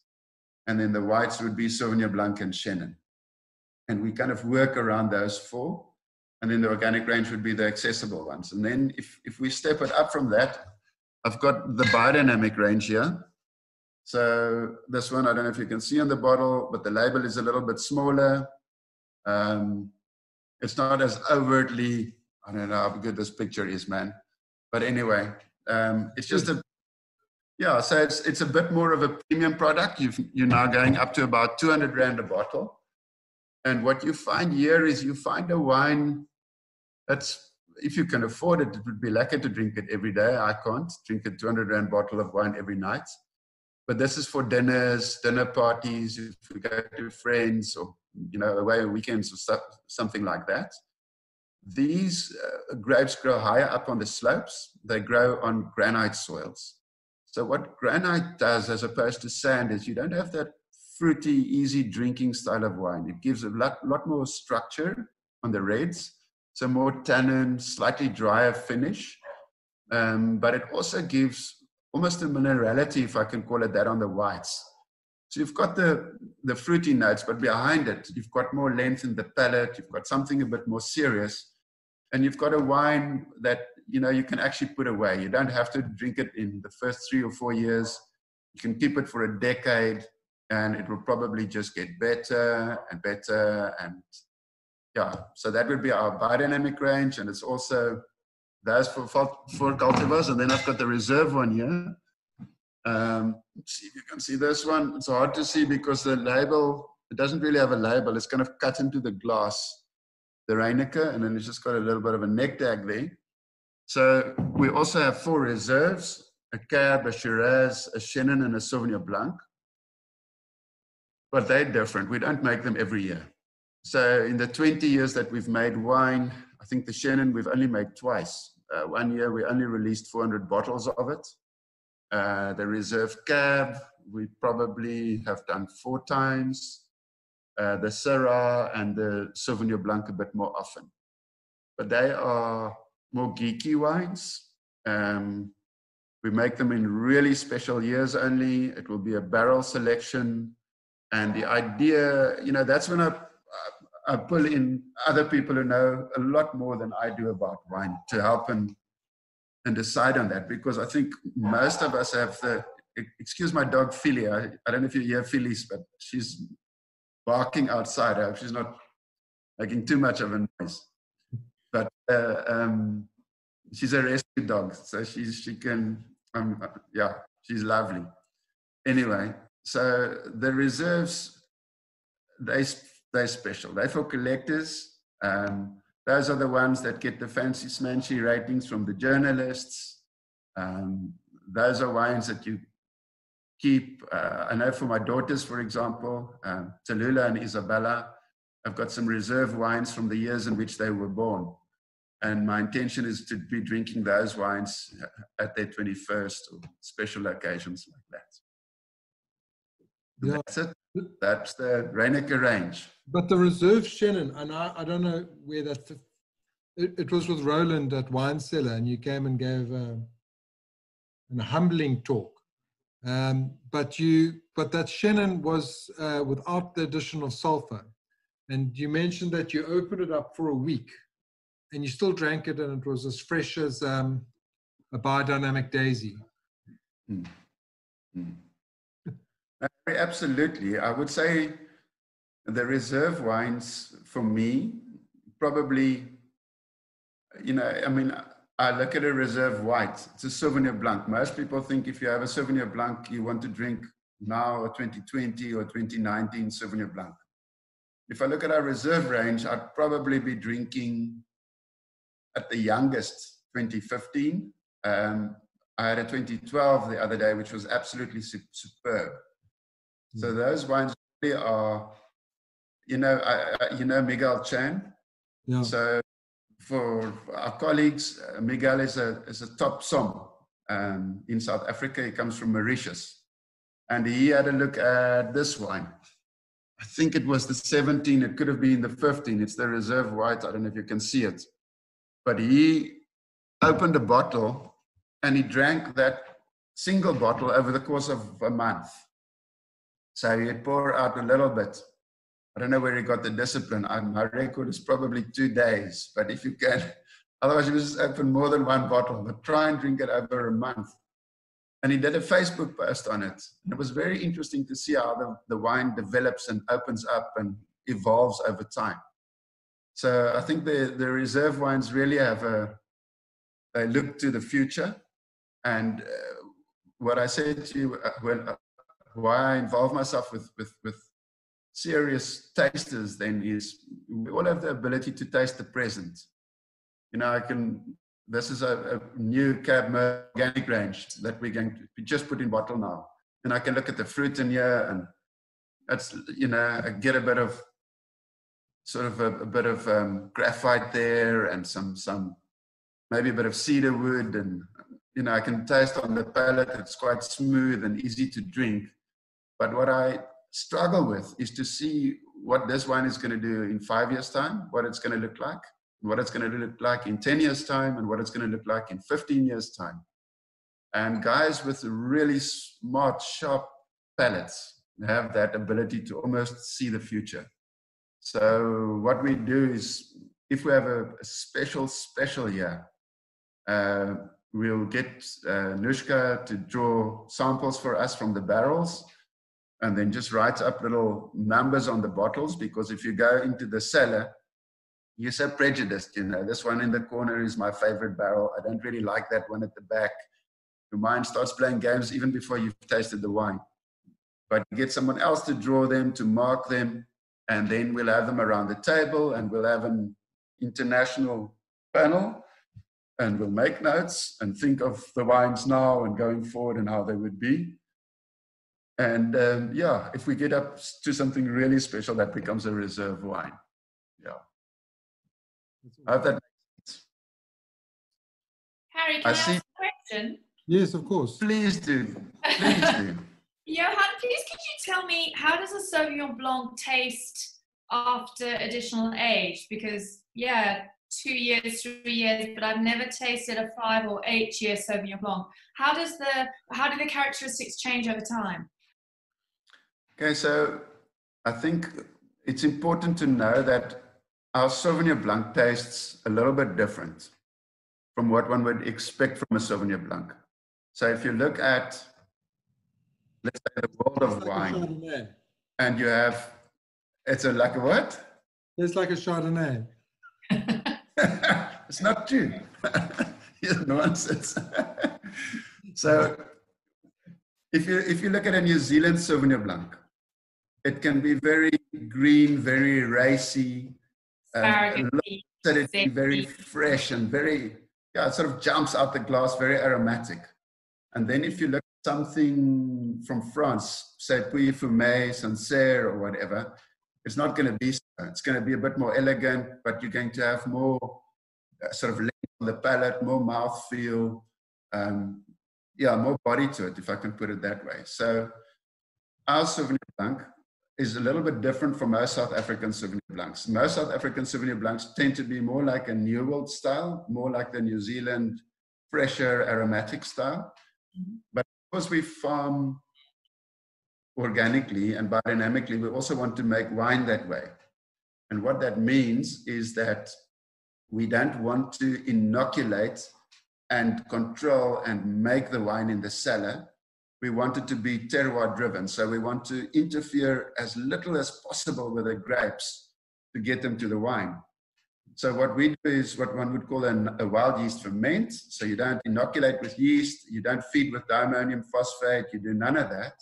and then the whites would be Sauvignon Blanc and Chenin. And we kind of work around those 4, and then the organic range would be the accessible ones. And then if we step it up from that, I've got the biodynamic range here. So this one, I don't know if you can see on the bottle, but the label is a little bit smaller. It's not as overtly, I don't know how good this picture is, man. But anyway, it's just a, yeah, so it's a bit more of a premium product. You're now going up to about 200 rand a bottle. And what you find here is you find a wine that's, if you can afford it, it would be lucky to drink it every day. I can't drink a 200 rand bottle of wine every night. But this is for dinners, dinner parties, if we go to friends or, you know, away on weekends or stuff, something like that. These grapes grow higher up on the slopes. They grow on granite soils. So what granite does as opposed to sand is you don't have that fruity, easy drinking style of wine. It gives a lot more structure on the reds. So more tannin, slightly drier finish. But it also gives almost a minerality, if I can call it that, on the whites. So you've got the fruity notes, but behind it, you've got more length in the palate, you've got something a bit more serious, and you've got a wine that, you know, you can actually put away. You don't have to drink it in the first 3 or 4 years. You can keep it for a decade and it will probably just get better and better. And yeah, so that would be our biodynamic range. And it's also, that's for cultivars. And then I've got the reserve one here. See if you can see this one. It's hard to see because the label, it doesn't really have a label. It's kind of cut into the glass, the Reyneke, and then it's just got a little bit of a neck tag there. So we also have four reserves, a Cab, a Shiraz, a Chenin, and a Sauvignon Blanc. But they're different. We don't make them every year. So in the 20 years that we've made wine, I think the Chenin we've only made twice. 1 year we only released 400 bottles of it. The reserve Cab, we probably have done 4 times. The Syrah and the Sauvignon Blanc a bit more often. But they are more geeky wines. We make them in really special years only. It will be a barrel selection. And the idea, you know, that's when I pull in other people who know a lot more than I do about wine to help and decide on that, because I think most of us have the, excuse my dog, Philly. I don't know if you hear Phillies, but she's barking outside. I hope she's not making too much of a noise. But she's a rescue dog, so she can, yeah, she's lovely. Anyway, so the reserves, they're special. They're for collectors. Those are the ones that get the fancy smancy ratings from the journalists. Those are wines that you keep. I know for my daughters, for example, Tallulah and Isabella, I've got some reserve wines from the years in which they were born. And my intention is to be drinking those wines at their 21st or special occasions like that. Yeah. That's it. That's the Reyneke range. But the reserve Chenin, and I don't know where that, it was with Roland at Wine Cellar, and you came and gave a humbling talk. But that Chenin was without the addition of sulfur. And you mentioned that you opened it up for a week and you still drank it, and it was as fresh as a biodynamic daisy. Mm. Mm. Absolutely. I would say the reserve wines for me, probably, you know, I mean, I look at a reserve white, it's a Sauvignon Blanc. Most people think if you have a Sauvignon Blanc, you want to drink now a 2020 or 2019 Sauvignon Blanc. If I look at our reserve range, I'd probably be drinking at the youngest 2015. I had a 2012 the other day, which was absolutely superb. Mm. So those wines really are, you know, you know Miguel Chan. Yeah. So for our colleagues, Miguel is a top som in South Africa. He comes from Mauritius, and he had a look at this wine. I think it was the 17, it could have been the 15. It's the reserve white. I don't know if you can see it. But he opened a bottle and he drank that single bottle over the course of a month. So he'd pour out a little bit. I don't know where he got the discipline. My record is probably 2 days. But if you can, otherwise you just open more than one bottle. But try and drink it over a month. And he did a Facebook post on it. And it was very interesting to see how the wine develops and opens up and evolves over time. So I think the reserve wines really have a look to the future. And what I said to you, why I involve myself with serious tasters then is we all have the ability to taste the present. You know, this is a new Cabernet organic range that we're going to just put in bottle now. And I can look at the fruit in here, and that's, you know, I get a bit of sort of a bit of graphite there, and some maybe a bit of cedar wood, and, you know, I can taste on the palate. It's quite smooth and easy to drink. But what I struggle with is to see what this wine is going to do in 5 years' time, what it's going to look like, what it's going to look like in 10 years' time, and what it's going to look like in 15 years' time. And guys with really smart, sharp palates have that ability to almost see the future. So what we do is, if we have a special year, we'll get Nushka to draw samples for us from the barrels, and then just writes up little numbers on the bottles, because if you go into the cellar, you're so prejudiced, you know, this one in the corner is my favorite barrel, I don't really like that one at the back. Your mind starts playing games even before you've tasted the wine. But get someone else to draw them, to mark them, and then we'll have them around the table, and we'll have an international panel, and we'll make notes and think of the wines now and going forward and how they would be. And yeah, if we get up to something really special, that becomes a reserve wine. Yeah. I hope that makes sense. Harry, can I ask a question? Yes, of course. Please do. Please do. Johan, please could you tell me, how does a Sauvignon Blanc taste after additional age? Because, yeah, 2 years, 3 years, but I've never tasted a 5 or 8 year Sauvignon Blanc. How do the characteristics change over time? Okay, so I think it's important to know that our Sauvignon Blanc tastes a little bit different from what one would expect from a Sauvignon Blanc. So if you look at, let's say, the world of wine, and you have, it's a, like a what? It's like a Chardonnay. It's not true. It's nonsense. So if you look at a New Zealand Sauvignon Blanc, it can be very green, very racy, very fresh and very, yeah, it sort of jumps out the glass, very aromatic. And then if you look at something from France, say Puy Fumé, Sancerre or whatever, it's not going to be so. It's going to be a bit more elegant, but you're going to have more sort of length on the palate, more mouthfeel, yeah, more body to it, if I can put it that way. So our Sauvignon Blanc is a little bit different from most South African Sauvignon Blancs. Most South African Sauvignon Blancs tend to be more like a New World style, more like the New Zealand fresher aromatic style. Mm-hmm. But because we farm organically and biodynamically, we also want to make wine that way. And what that means is that we don't want to inoculate and control and make the wine in the cellar. We want it to be terroir driven. So we want to interfere as little as possible with the grapes to get them to the wine. So what we do is what one would call a wild yeast ferment. So you don't inoculate with yeast, you don't feed with diammonium phosphate, you do none of that.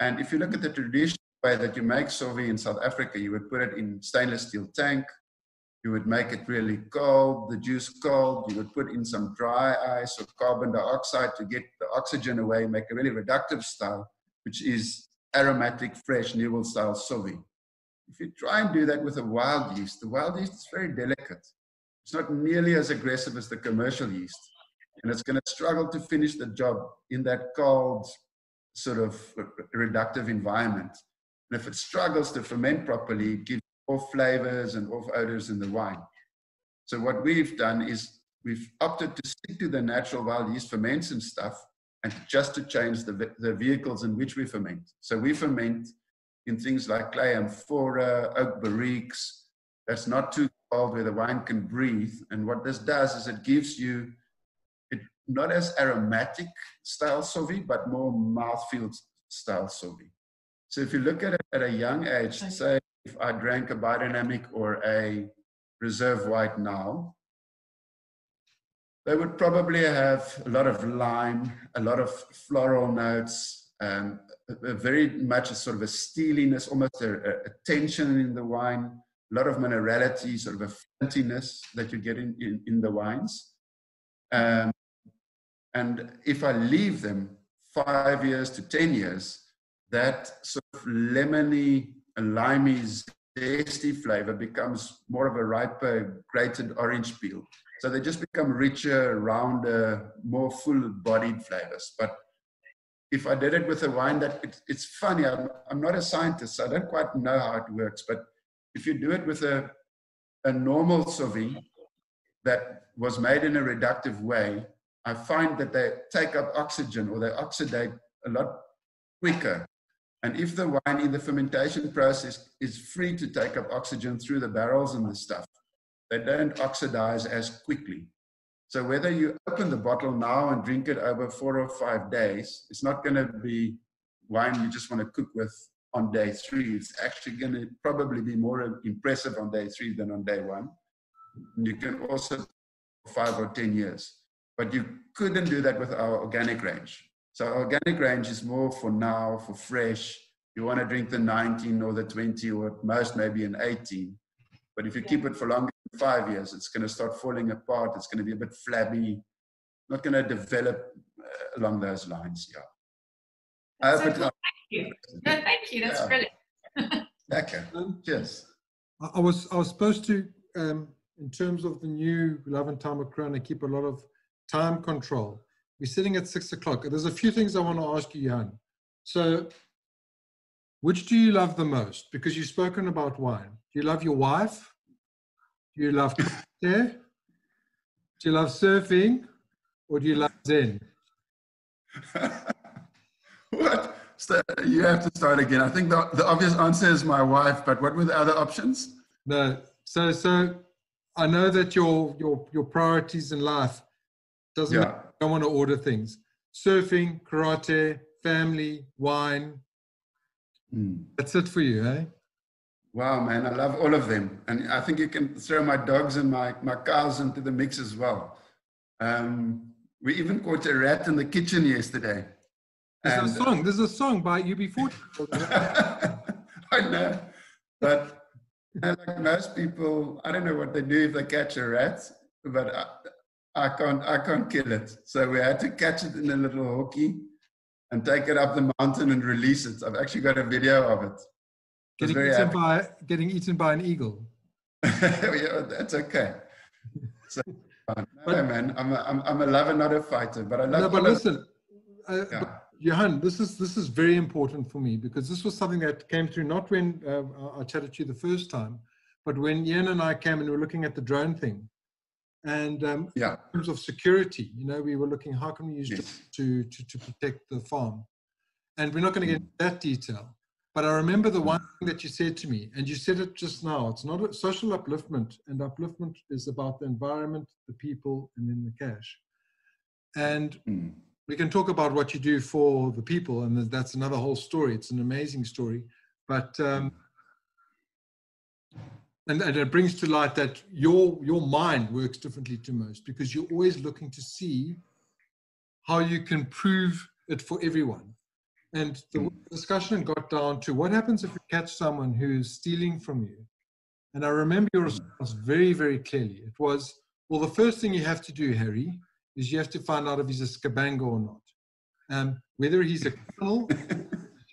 And if you look at the traditional way that you make Sauvignon in South Africa, you would put it in stainless steel tank, you would make it really cold, the juice cold, you would put in some dry ice or carbon dioxide to get the oxygen away, make a really reductive style, which is aromatic, fresh, New World style Sauvignon. If you try and do that with a wild yeast, the wild yeast is very delicate. It's not nearly as aggressive as the commercial yeast. And it's going to struggle to finish the job in that cold, sort of reductive environment. And if it struggles to ferment properly, it gives off flavors and off odors in the wine. So what we've done is we've opted to stick to the natural wild yeast ferments and stuff, and just to change the vehicles in which we ferment. So we ferment in things like clay amphora, oak barriques. That's not too cold where the wine can breathe. And what this does is it gives you not as aromatic style Sauvignon, but more mouthfeel style Sauvignon. So if you look at it at a young age, say if I drank a biodynamic or a reserve white now, they would probably have a lot of lime, a lot of floral notes, very much a sort of a steeliness, almost a tension in the wine, a lot of minerality, sort of a flintiness that you get in the wines. And if I leave them 5 years to 10 years, that sort of lemony, limey, zesty flavor becomes more of a riper, grated orange peel. So they just become richer, rounder, more full-bodied flavors. But if I did it with a wine that, it's funny, I'm not a scientist, so I don't quite know how it works. But if you do it with a normal Sauvignon that was made in a reductive way, I find that they take up oxygen, or they oxidate a lot quicker. And if the wine in the fermentation process is free to take up oxygen through the barrels and the stuff, they don't oxidize as quickly. So whether you open the bottle now and drink it over 4 or 5 days, it's not going to be wine you just want to cook with on day three. It's actually going to probably be more impressive on day three than on day one. And you can also 5 or 10 years. But you couldn't do that with our organic range. So our organic range is more for now, for fresh. You want to drink the 19 or the 20 or at most maybe an 18. But if you keep it for longer than 5 years, it's going to start falling apart. It's going to be a bit flabby. Not going to develop along those lines. Yeah. So cool. Thank you. No, thank you. That's brilliant. Okay. Yes. I was supposed to, in terms of the new Love and Time of Corona, keep a lot of time control. We're sitting at 6 o'clock. There's a few things I want to ask you, Johan. So, which do you love the most? Because you've spoken about wine. Do you love your wife? Do you love Do you love surfing? Or do you love Zen? What? So you have to start again. I think the obvious answer is my wife, but what were the other options? No. So I know that your priorities in life doesn't matter. You don't want to order things. Surfing, karate, family, wine. Mm. That's it for you, eh? Wow, man, I love all of them. And I think you can throw my dogs and my cows into the mix as well. We even caught a rat in the kitchen yesterday. There's a song. There's a song by UB40. I know. But like most people, I don't know what they do if they catch a rat, but I can't kill it. So we had to catch it in a little hockey and take it up the mountain and release it. I've actually got a video of it. Getting eaten by an eagle. Yeah, that's okay. So, no, man, I'm a lover, not a fighter. But I love. No, but listen, but Johan, this is very important for me because this was something that came through not when I chatted to you the first time, but when Ian and I came and we were looking at the drone thing, and in terms of security, you know, we were looking how can we use drones to protect the farm, and we're not going to get into that detail. But I remember the one thing that you said to me, and you said it just now, it's not a social upliftment, and upliftment is about the environment, the people, and then the cash. And we can talk about what you do for the people, and that's another whole story. It's an amazing story. But, and it brings to light that your mind works differently to most, because you're always looking to see how you can prove it for everyone. And the discussion got down to what happens if you catch someone who's stealing from you. And I remember your response very, very clearly. It was, well, the first thing you have to do, Harry, is you have to find out if he's a scabango or not. Whether he's a criminal,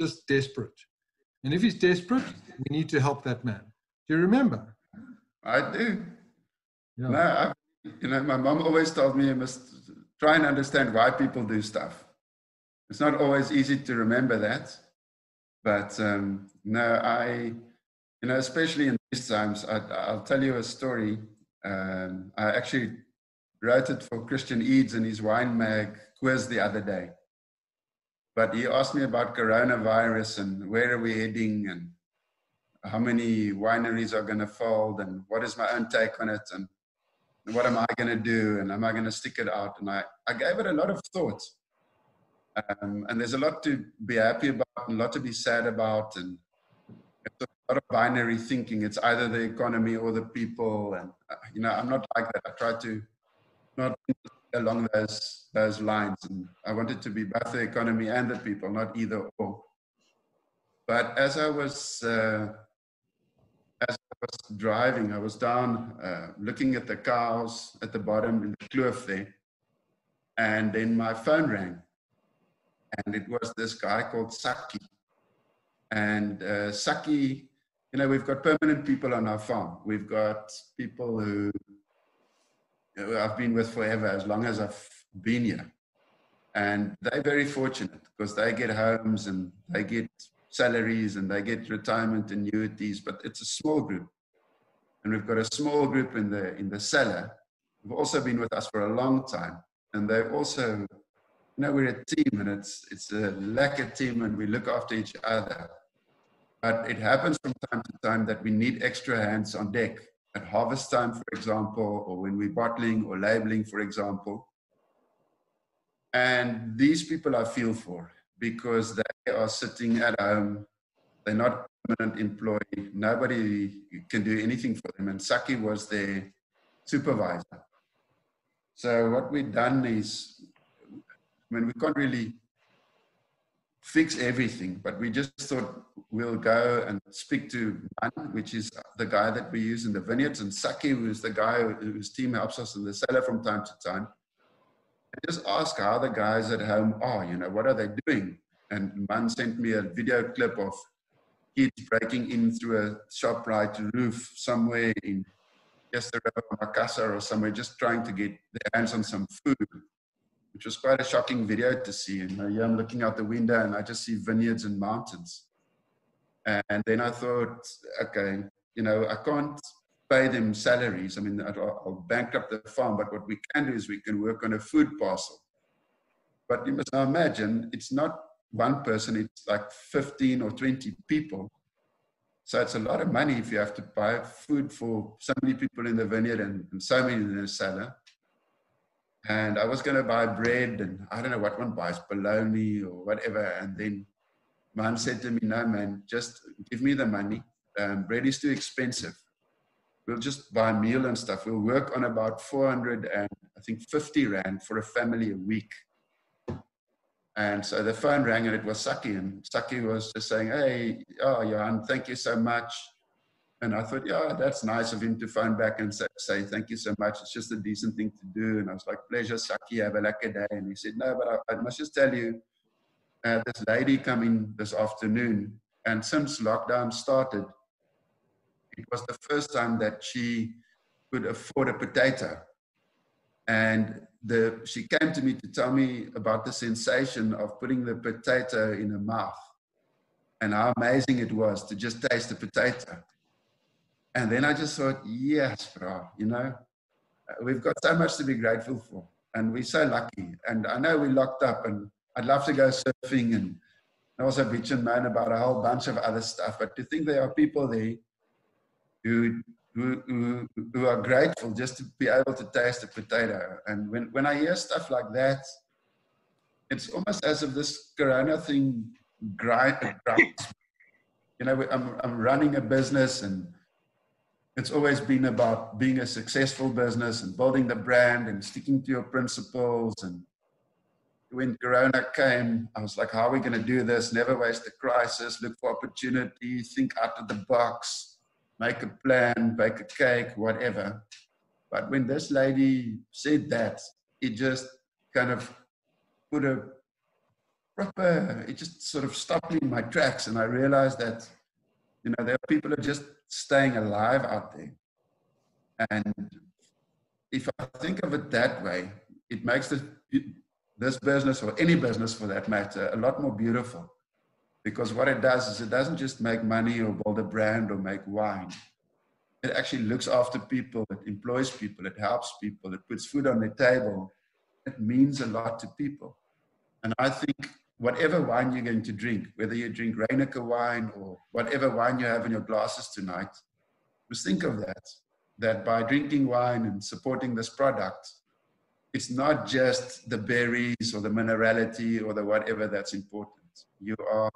just desperate. And if he's desperate, we need to help that man. Do you remember? I do. Yeah. No, my mom always told me you must try and understand why people do stuff. It's not always easy to remember that, but especially in these times, I'll tell you a story. I actually wrote it for Christian Eads in his wine mag quiz the other day, but he asked me about coronavirus and where are we heading and how many wineries are going to fold and what is my own take on it and what am I going to do and am I going to stick it out? And I gave it a lot of thought. And there's a lot to be happy about and a lot to be sad about, and it's a lot of binary thinking. It's either the economy or the people, and I'm not like that. I try to not think along those lines, and I want it to be both the economy and the people, not either or. But as I was driving, I was down looking at the cows at the bottom in the kloof there, and then my phone rang. And it was this guy called Saki. And Saki, we've got permanent people on our farm. We've got people who I've been with forever, as long as I've been here. And they're very fortunate because they get homes and they get salaries and they get retirement annuities, but it's a small group. And we've got a small group in the cellar who've also been with us for a long time. And they've also... we're a team, and it's a lacquer team, and we look after each other. But it happens from time to time that we need extra hands on deck at harvest time, for example, or when we're bottling or labeling, for example. And these people I feel for, because they are sitting at home, they're not permanent employee, nobody can do anything for them. And Saki was their supervisor. So what we've done is, I mean, we can't really fix everything, but we just thought we'll go and speak to Ban, which is the guy that we use in the vineyards, and Saki, who's the guy whose team helps us in the cellar from time to time. And just ask how the guys at home are, you know, what are they doing? And Ban sent me a video clip of kids breaking in through a ShopRite roof somewhere in Makassar or somewhere, just trying to get their hands on some food, which was quite a shocking video to see. And here I'm looking out the window and I just see vineyards and mountains. And then I thought, okay, you know, I can't pay them salaries. I mean, I'll bankrupt the farm, but what we can do is we can work on a food parcel. But you must now imagine, it's not one person, it's like 15 or 20 people. So it's a lot of money if you have to buy food for so many people in the vineyard and so many in the cellar. And I was going to buy bread and I don't know what one buys, bologna or whatever. And then Mom said to me, no man, just give me the money. Bread is too expensive. We'll just buy meal and stuff. We'll work on about 450 rand for a family a week. And so the phone rang and it was Saki. And Saki was just saying, hey, Johan, thank you so much. And I thought, yeah, that's nice of him to phone back and say, thank you so much. It's just a decent thing to do. And I was like, pleasure, Saki, have a lucky day. And he said, no, but I must just tell you, this lady came in this afternoon. And since lockdown started, it was the first time that she could afford a potato. And she came to me to tell me about the sensation of putting the potato in her mouth and how amazing it was to just taste the potato. And then I just thought, yes, bro, you know, we've got so much to be grateful for. And we're so lucky. And I know we're locked up and I'd love to go surfing and also bitch and moan about a whole bunch of other stuff. But to think there are people there who are grateful just to be able to taste a potato. And when I hear stuff like that, it's almost as if this corona thing grinds. You know, I'm running a business and it's always been about being a successful business and building the brand and sticking to your principles. And when Corona came, I was like, how are we going to do this? Never waste the crisis, look for opportunity, think out of the box, make a plan, bake a cake, whatever. But when this lady said that, it just kind of put a proper, it just sort of stopped me in my tracks. And I realized that, you know, there are people who are just staying alive out there. And if I think of it that way, it makes this business, or any business for that matter, a lot more beautiful. Because what it does is it doesn't just make money or build a brand or make wine. It actually looks after people, it employs people, it helps people, it puts food on their table. It means a lot to people. And I think whatever wine you're going to drink, whether you drink Reyneke wine or whatever wine you have in your glasses tonight, just think of that by drinking wine and supporting this product, it's not just the berries or the minerality or the whatever that's important. You are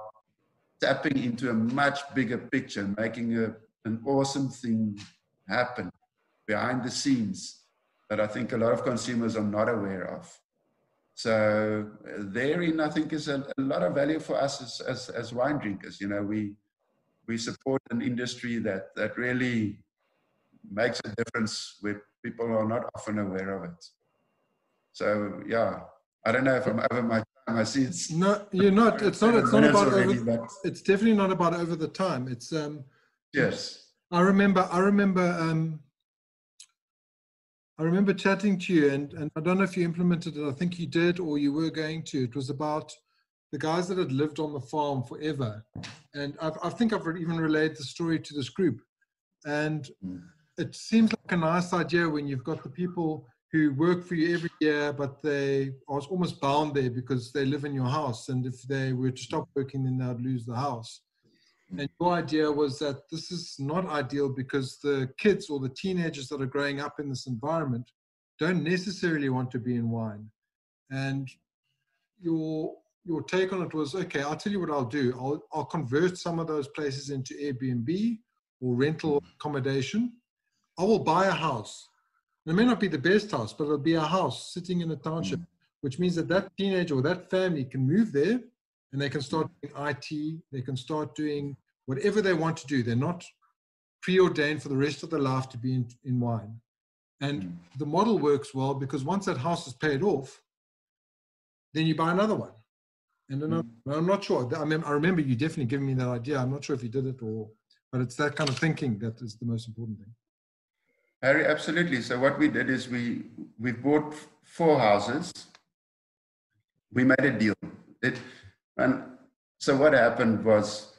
tapping into a much bigger picture, making an awesome thing happen behind the scenes that I think a lot of consumers are not aware of. So therein, I think, is a lot of value for us as wine drinkers. You know, we support an industry that really makes a difference where people are not often aware of it. So yeah, I don't know if I'm over my time. I see it's no, you're not. It's not about already, over. It's definitely not about over the time. It's yes. I remember. I remember chatting to you, and I don't know if you implemented it, I think you did, or you were going to. It was about the guys that had lived on the farm forever. And I think I've even relayed the story to this group. And it seems like a nice idea when you've got the people who work for you every year, but they are almost bound there because they live in your house. And if they were to stop working, then they'd lose the house. And your idea was that this is not ideal because the kids or the teenagers that are growing up in this environment don't necessarily want to be in wine. And your take on it was, okay, I'll tell you what I'll do. I'll convert some of those places into Airbnb or rental accommodation. I will buy a house. It may not be the best house, but it'll be a house sitting in a township, which means that that teenager or that family can move there and they can start doing IT. They can start doing whatever they want to do. They're not preordained for the rest of their life to be in wine. And the model works well because once that house is paid off, then you buy another one. And another, I'm not sure. I remember you definitely giving me that idea. I'm not sure if you did it or, but it's that kind of thinking that is the most important thing. Harry, absolutely. So what we did is we bought 4 houses. We made a deal. And so what happened was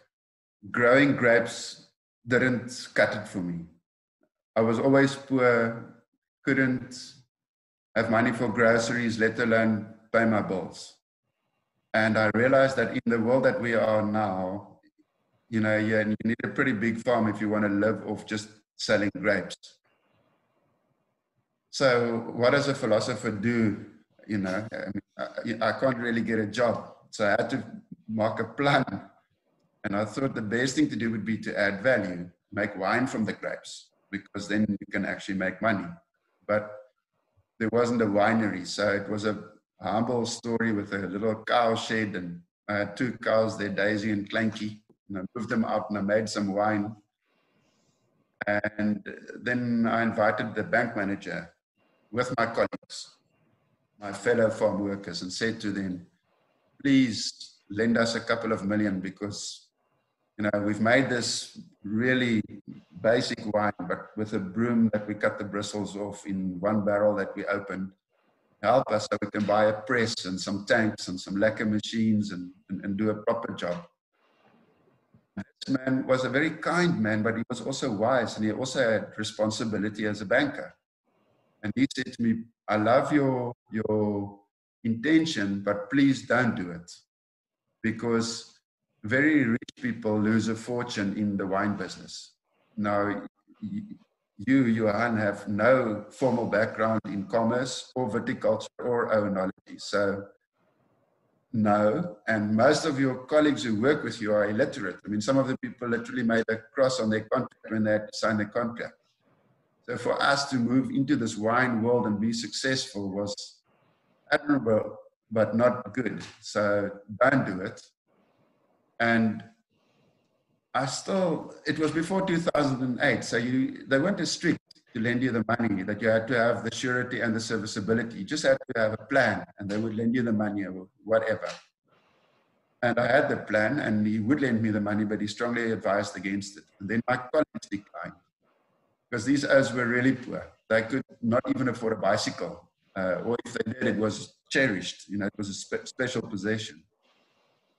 growing grapes didn't cut it for me. I was always poor, couldn't have money for groceries, let alone pay my bills. And I realized that in the world that we are now, you know, you need a pretty big farm if you want to live off just selling grapes. So what does a philosopher do? You know, I mean, I can't really get a job. So I had to mark a plan. And I thought the best thing to do would be to add value, make wine from the grapes, because then you can actually make money. But there wasn't a winery. So it was a humble story with a little cow shed, and I had 2 cows there, Daisy and Clanky, and I moved them out and I made some wine. And then I invited the bank manager with my colleagues, my fellow farm workers, and said to them, please lend us a couple of million because, you know, we've made this really basic wine, but with a broom that we cut the bristles off in one barrel that we opened. Help us so we can buy a press and some tanks and some lacquer machines and do a proper job. This man was a very kind man, but he was also wise, and he also had responsibility as a banker. And he said to me, I love your intention, but please don't do it, because very rich people lose a fortune in the wine business. Now, you, Johan, have no formal background in commerce or viticulture or oenology. So, no. And most of your colleagues who work with you are illiterate. I mean, some of the people literally made a cross on their contract when they had to sign the contract. So for us to move into this wine world and be successful was admirable, but not good. So don't do it. And it was before 2008, so they weren't as strict to lend you the money, that you had to have the surety and the serviceability. You just had to have a plan, and they would lend you the money or whatever. And I had the plan, and he would lend me the money, but he strongly advised against it. And then my colleagues declined, because these guys were really poor. They could not even afford a bicycle, or if they did, it was cherished. You know, it was a special possession.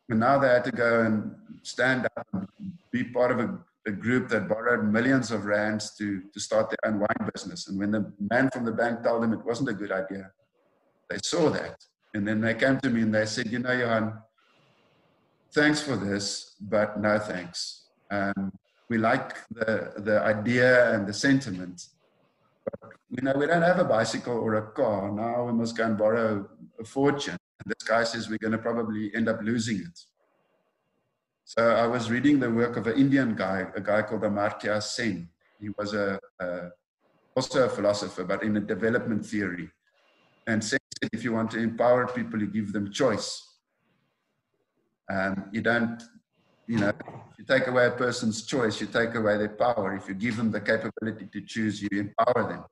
And now they had to go and stand up and be part of a group that borrowed millions of rands to start their own wine business. And when the man from the bank told them it wasn't a good idea, they saw that. And then they came to me and they said, you know, Johan, thanks for this, but no thanks. We like the idea and the sentiment, but you know, we don't have a bicycle or a car. Now we must go and borrow a fortune. And this guy says we're going to probably end up losing it. So I was reading the work of an Indian guy, a guy called Amartya Sen. He was also a philosopher, but in a development theory. And Sen said, if you want to empower people, you give them choice. You don't, you know, if you take away a person's choice, you take away their power. If you give them the capability to choose, you empower them.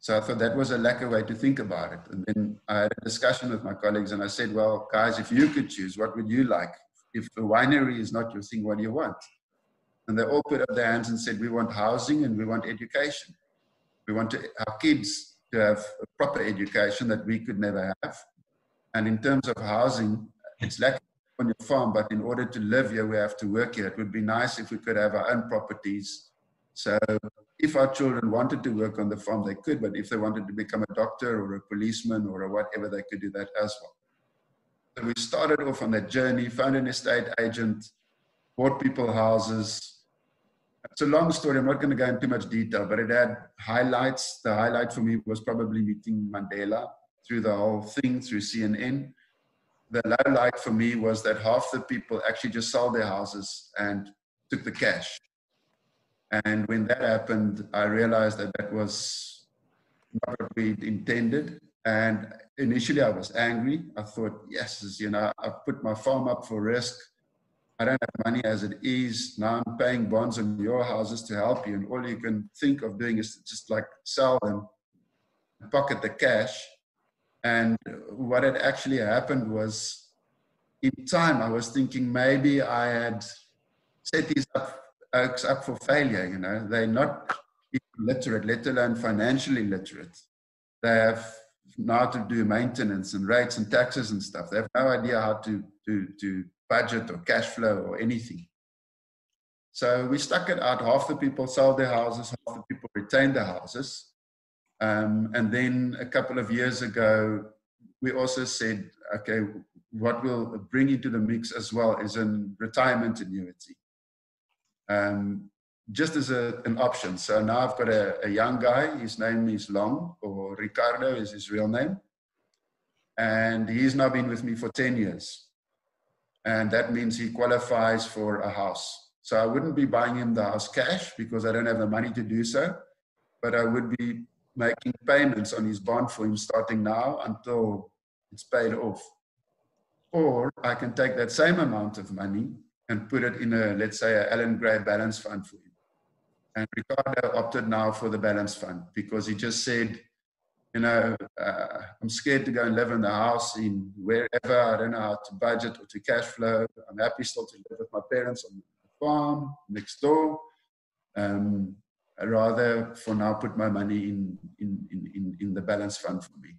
So I thought that was a lacquer way to think about it. And then I had a discussion with my colleagues and I said, well, guys, if you could choose, what would you like? If a winery is not your thing, what do you want? And they all put up their hands and said, we want housing and we want education. We want our kids to have a proper education that we could never have. And in terms of housing, it's lacking on your farm, but in order to live here, we have to work here. It would be nice if we could have our own properties. So if our children wanted to work on the farm, they could, but if they wanted to become a doctor or a policeman or a whatever, they could do that as well. So we started off on that journey, found an estate agent, bought people houses. It's a long story. I'm not going to go into too much detail, but it had highlights. The highlight for me was probably meeting Mandela through the whole thing, through CNN. The low light for me was that half the people actually just sold their houses and took the cash. And when that happened, I realized that that was not what we intended. And initially I was angry. I thought, yes, you know, I put my farm up for risk. I don't have money as it is. Now I'm paying bonds on your houses to help you. And all you can think of doing is to just like sell them, pocket the cash. And what had actually happened was, in time, I was thinking maybe I had set these oaks up for failure. You know, they're not literate, let alone financially literate. They have now to do maintenance and rates and taxes and stuff. They have no idea how to budget or cash flow or anything. So we stuck it out. Half the people sold their houses, half the people retained their houses. And then a couple of years ago, we also said, okay, what we'll bring into the mix as well is a retirement annuity, just as an option. So now I've got a young guy, his name is Long, or Ricardo is his real name. And he's now been with me for 10 years. And that means he qualifies for a house. So I wouldn't be buying him the house cash because I don't have the money to do so, but I would be making payments on his bond for him starting now until it's paid off. Or I can take that same amount of money and put it in a, let's say, a Alan Gray balance fund for him. And Ricardo opted now for the balance fund because he just said, you know, I'm scared to go and live in the house in wherever. I don't know how to budget or to cash flow. I'm happy still to live with my parents on the farm next door. I rather for now put my money in the balance fund for me.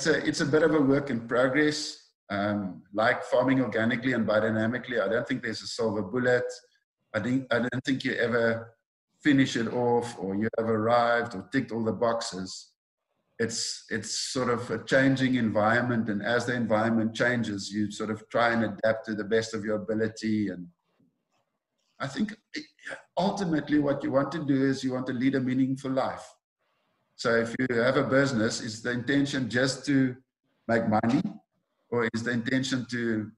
So it's a bit of a work in progress. Like farming organically and biodynamically, I don't think there's a silver bullet. I don't think you ever finish it off or you have arrived or ticked all the boxes. It's sort of a changing environment, and as the environment changes, you sort of try and adapt to the best of your ability. And I think ultimately what you want to do is you want to lead a meaningful life. So if you have a business, is the intention just to make money, or is the intention to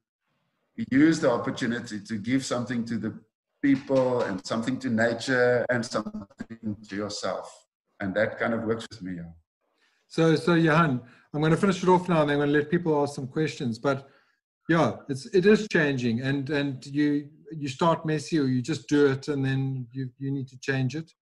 use the opportunity to give something to the people and something to nature and something to yourself? And that kind of works with me. So Johan, I'm going to finish it off now and I'm going to let people ask some questions, but yeah, it is changing, and you start messy, or you just do it and then you need to change it.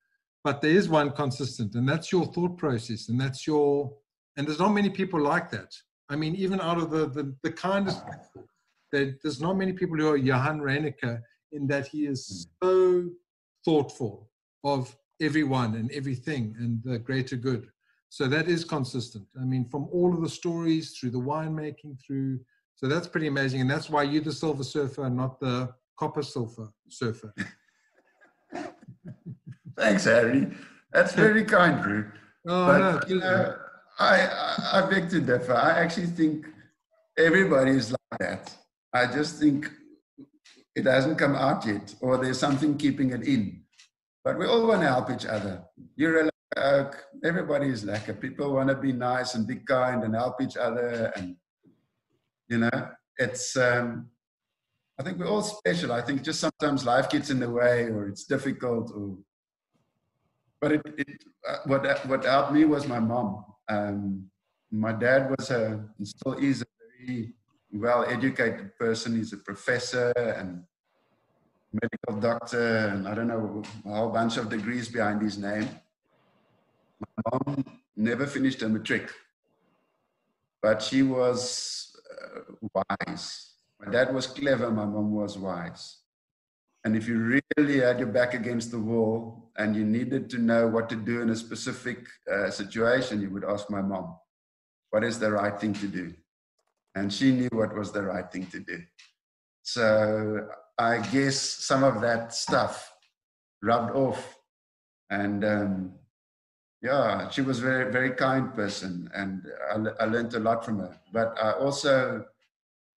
But there is one consistent, and that's your thought process, and that's your, and there's not many people like that. I mean, even out of the kindest people, there's not many people who are Johan Reyneke, in that he is so thoughtful of everyone and everything and the greater good. So that is consistent. I mean, from all of the stories, through the winemaking, through, so that's pretty amazing. And that's why you're the silver surfer and not the copper surfer. Thanks, Harry. That's very kind, Drew. Oh, but, no, you know, I beg to differ. I actually think everybody is like that. I just think it hasn't come out yet, or there's something keeping it in. But we all want to help each other. You're a lacquer oak. Everybody is lacquer. People want to be nice and be kind and help each other. And, you know, it's, I think we're all special. I think just sometimes life gets in the way, or it's difficult, or, but what helped me was my mom. My dad was and still is a very well-educated person. He's a professor and medical doctor, and I don't know, a whole bunch of degrees behind his name. My mom never finished her matric, but she was wise. My dad was clever, my mom was wise. And if you really had your back against the wall and you needed to know what to do in a specific situation, you would ask my mom, what is the right thing to do? And she knew what was the right thing to do. So I guess some of that stuff rubbed off. And yeah, she was a very, very kind person. And I learned a lot from her. But I also,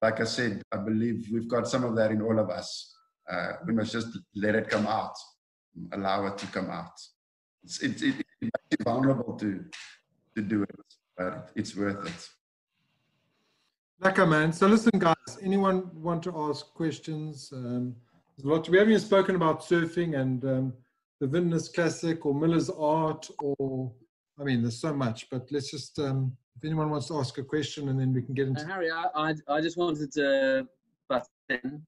like I said, I believe we've got some of that in all of us. We must just let it come out, allow it to come out. It makes you vulnerable to do it, but it's worth it. Lekker, man. So listen, guys, anyone want to ask questions? There's a lot. We haven't even spoken about surfing and the Vintners Classic or Miller's Art, or, I mean, there's so much, but let's just, if anyone wants to ask a question, and then we can get into... Harry, I just wanted to butt in,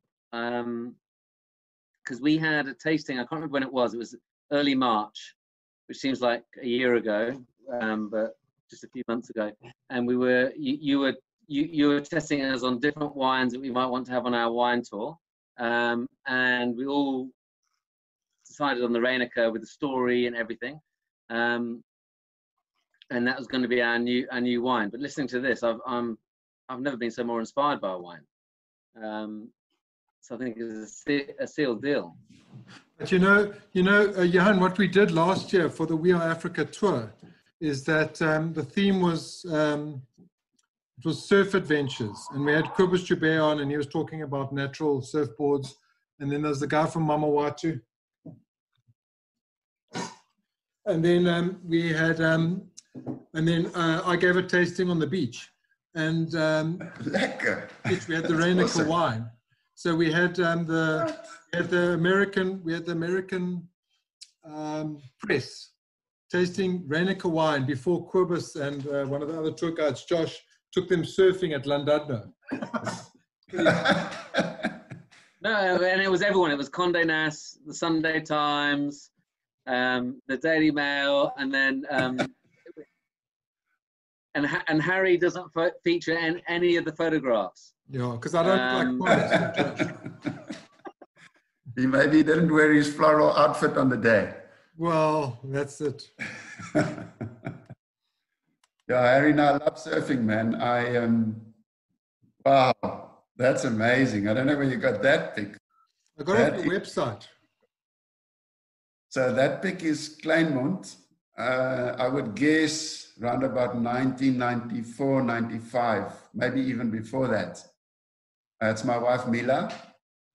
because we had a tasting, I can't remember when it was early March, which seems like a year ago, but just a few months ago, and we were, you were testing us on different wines that we might want to have on our wine tour, and we all decided on the Reyneke with the story and everything, and that was going to be our new wine. But listening to this, I've never been so more inspired by wine. So I think it's a sealed deal. But you know, Johan, what we did last year for the We Are Africa tour is that the theme was. It was surf adventures, and we had Cobus Joubert on, and he was talking about natural surfboards. And then there's the guy from Mamawatu. And then we had, and then I gave a tasting on the beach, and we had the Reyneke awesome. Wine. So we had the American press tasting Reyneke wine before Cobus and one of the other tour guides, Josh, took them surfing at Landudno. No, and it was everyone. It was Condé Nast, the Sunday Times, the Daily Mail, and then and Harry doesn't feature in any of the photographs. Yeah, because I don't like photos. He maybe didn't wear his floral outfit on the day. Well, that's it. Yeah, Harry, I love surfing, man. Wow, that's amazing. I don't know where you got that pic. I got it on the website. So that pic is Kleinmond. I would guess around about 1994, 95, maybe even before that. It's my wife, Mila.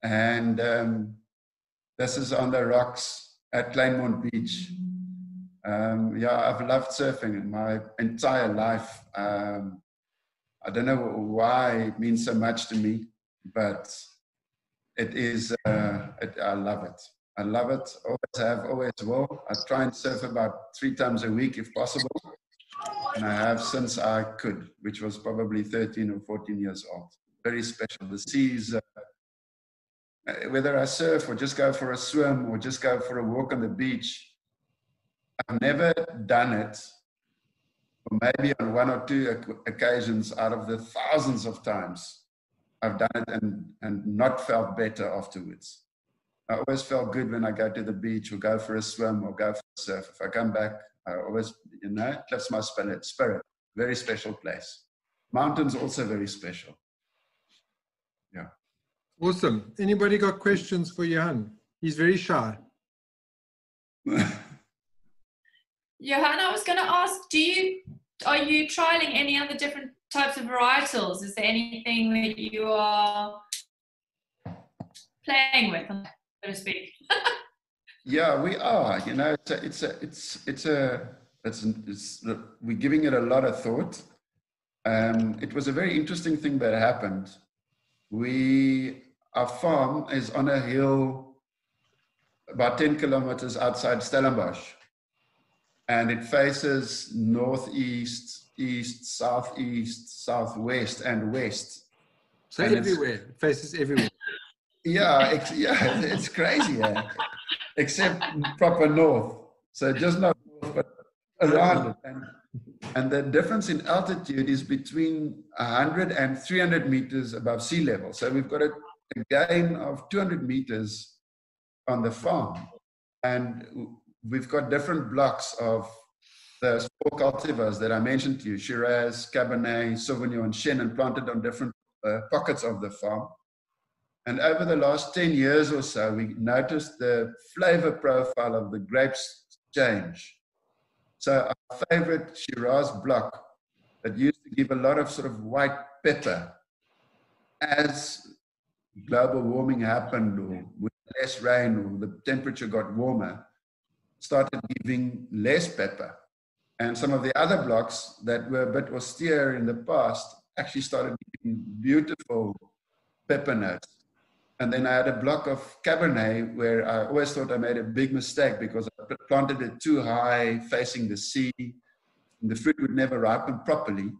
And this is on the rocks at Kleinmond Beach. Yeah, I've loved surfing in my entire life. I don't know why it means so much to me, but it is, I love it. I love it, always have, always will. I try and surf about 3 times a week if possible. And I have since I could, which was probably 13 or 14 years old. Very special. The seas, whether I surf or just go for a swim or just go for a walk on the beach, I've never done it, or maybe on 1 or 2 occasions out of the thousands of times I've done it and not felt better afterwards. I always felt good when I go to the beach or go for a swim or go for a surf. If I come back, I always, you know, it lifts my spirit. Very special place. Mountains also very special. Yeah. Awesome. Anybody got questions for Johan? He's very shy. Johan, I was going to ask, are you trialing any other different types of varietals? Is there anything that you are playing with, so to speak? Yeah, we are. You know, we're giving it a lot of thought. It was a very interesting thing that happened. Our farm is on a hill about 10 kilometers outside Stellenbosch. And it faces northeast, east, southwest, and west. So and everywhere. It faces everywhere. Yeah, it's crazy. Yeah. Except proper north. So just not north, but around it. And the difference in altitude is between 100 and 300 meters above sea level. So we've got a gain of 200 meters on the farm. And we've got different blocks of the small cultivars that I mentioned to you, Shiraz, Cabernet, Sauvignon, Chenin, planted on different pockets of the farm. And over the last 10 years or so, we noticed the flavor profile of the grapes change. So our favorite Shiraz block that used to give a lot of sort of white pepper, as global warming happened or we less rain or the temperature got warmer, started giving less pepper. And some of the other blocks that were a bit austere in the past actually started giving beautiful pepper notes. And then I had a block of Cabernet where I always thought I made a big mistake because I planted it too high facing the sea, and the fruit would never ripen properly.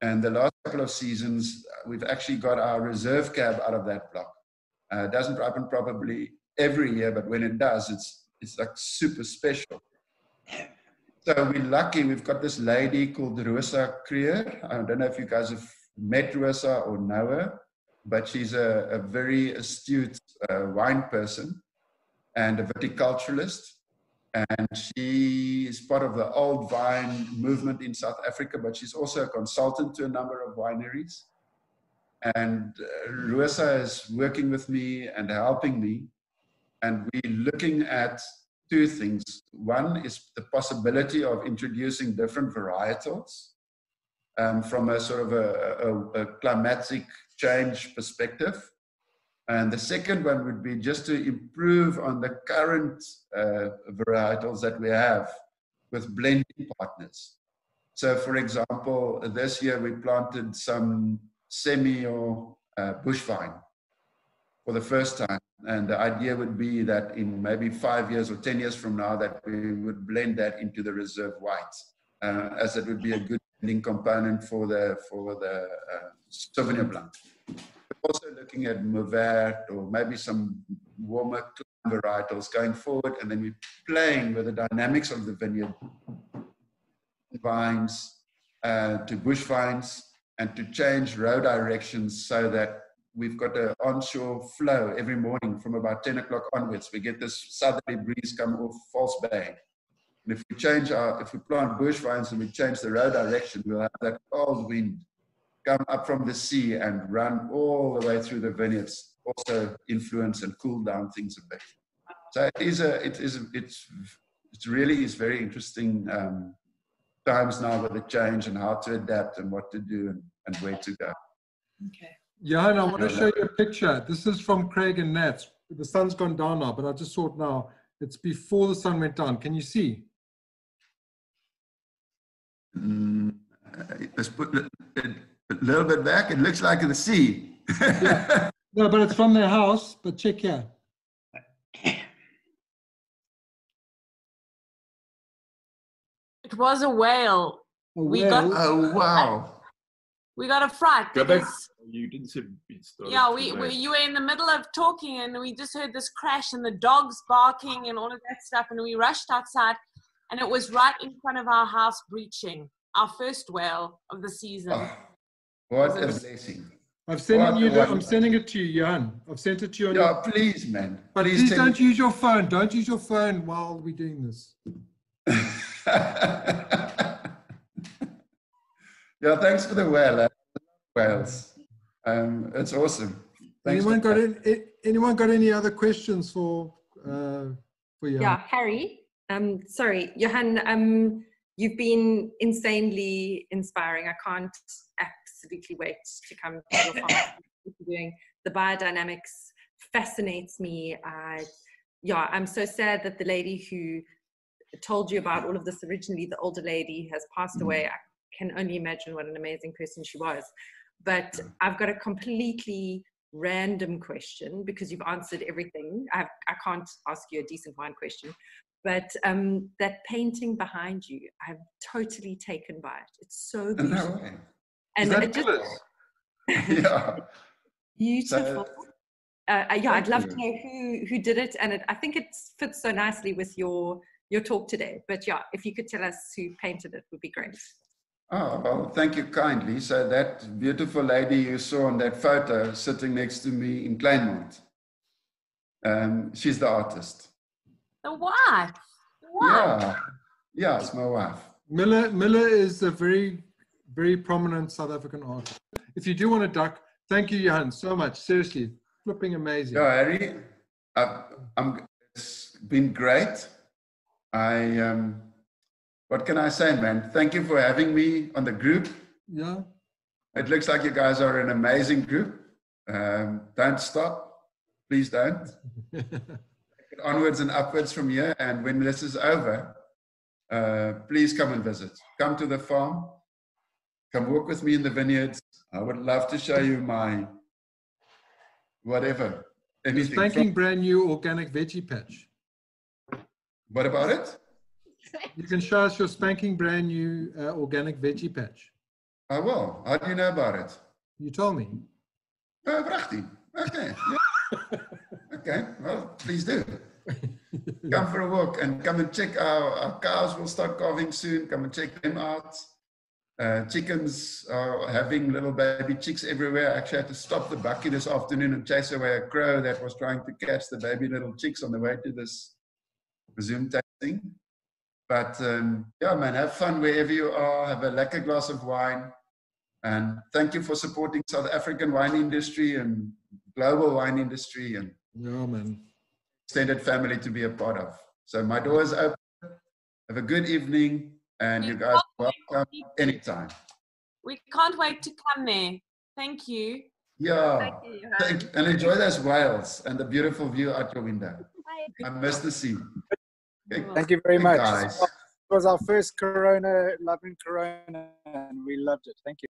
And the last couple of seasons, we've actually got our reserve cab out of that block. It doesn't ripen properly every year, but when it does, it's like super special. So we're lucky, we've got this lady called Rosa Creer. I don't know if you guys have met Rosa or know her, but she's a very astute wine person and a viticulturalist. And she is part of the old vine movement in South Africa, but she's also a consultant to a number of wineries. And Ruesa is working with me and helping me. And we're looking at two things. One is the possibility of introducing different varietals from a sort of a climatic change perspective. And the second one would be just to improve on the current varietals that we have with blending partners. So for example, this year we planted some Semillon bush vine for the first time. And the idea would be that in maybe 5 years or 10 years from now that we would blend that into the reserve white, as it would be a good blending component for the Sauvignon Blanc. Also looking at Mourvèdre or maybe some warmer varietals going forward, and then we're playing with the dynamics of the vineyard, vines to bush vines, and to change row directions so that we've got an onshore flow every morning from about 10 o'clock onwards. We get this southerly breeze coming off False Bay. And if we plant bush vines and we change the row direction, we'll have that cold wind come up from the sea and run all the way through the vineyards, also influence and cool down things a bit. So it really is very interesting times now with the change and how to adapt and what to do and where to go. Okay. Johan, I want to show you a picture. This is from Craig and Nat. The sun's gone down now, but I just saw it now. It's before the sun went down. Can you see? Let's put a little bit back. It looks like the sea. Yeah. No, but it's from their house. But check here. It was a whale. A whale? Oh, wow. We got a fright. Go back. You didn't see it. Yeah, you were in the middle of talking and we just heard this crash and the dogs barking and all of that stuff. And we rushed outside and it was right in front of our house breaching. Our first whale of the season. Oh, what a blessing. I'm sending it to you, Johan. I've sent it to you. Yeah, please, man. But please don't use your phone. Don't use your phone while we're doing this. Yeah, thanks for the whale. Whales. It's awesome. Thanks. Anyone got any other questions for Johan? Yeah, Harry. Sorry, Johan. You've been insanely inspiring. I can't absolutely wait to come to your farm. The biodynamics fascinates me. Yeah, I'm so sad that the lady who told you about all of this originally, the older lady, has passed away. I can only imagine what an amazing person she was. But I've got a completely random question because you've answered everything. I can't ask you a decent wine question. But that painting behind you, I'm totally taken by it. It's so beautiful. No and it just, yeah. Beautiful. Yeah, I'd love to know who did it. And I think it fits so nicely with your talk today. But yeah, if you could tell us who painted it would be great. Oh, well, thank you kindly. So that beautiful lady you saw on that photo sitting next to me in Kleinmond, she's the artist. The wife. Yeah, it's my wife. Miller is a very, very prominent South African artist. If you do want to duck, thank you, Johan, so much. Seriously, flipping amazing. Yeah, Harry, it's been great. What can I say, man? Thank you for having me on the group. Yeah. It looks like you guys are an amazing group. Don't stop. Please don't. Onwards and upwards from here, and when this is over, please come and visit. Come to the farm. Come walk with me in the vineyards. I would love to show you my whatever. Anything. It's making brand new organic veggie patch. What about it? You can show us your spanking brand new organic veggie patch. I will. How do you know about it? You told me. Oh, prachtig. Okay. Yeah. Okay. Well, please do. Come for a walk and come and check our cows will start calving soon. Come and check them out. Chickens are having little baby chicks everywhere. I actually had to stop the bucky this afternoon and chase away a crow that was trying to catch the baby little chicks on the way to this Zoom tasting. But yeah, man, have fun wherever you are. Have a lekker glass of wine. And thank you for supporting South African wine industry and global wine industry and extended family to be a part of. So my door is open. Have a good evening, and you guys are welcome anytime. We can't wait to come there. Thank you. Yeah. Thank you, and enjoy those whales and the beautiful view out your window. I miss the sea. Thank you very much. Guys. It was our first Corona, loving Corona, and we loved it. Thank you.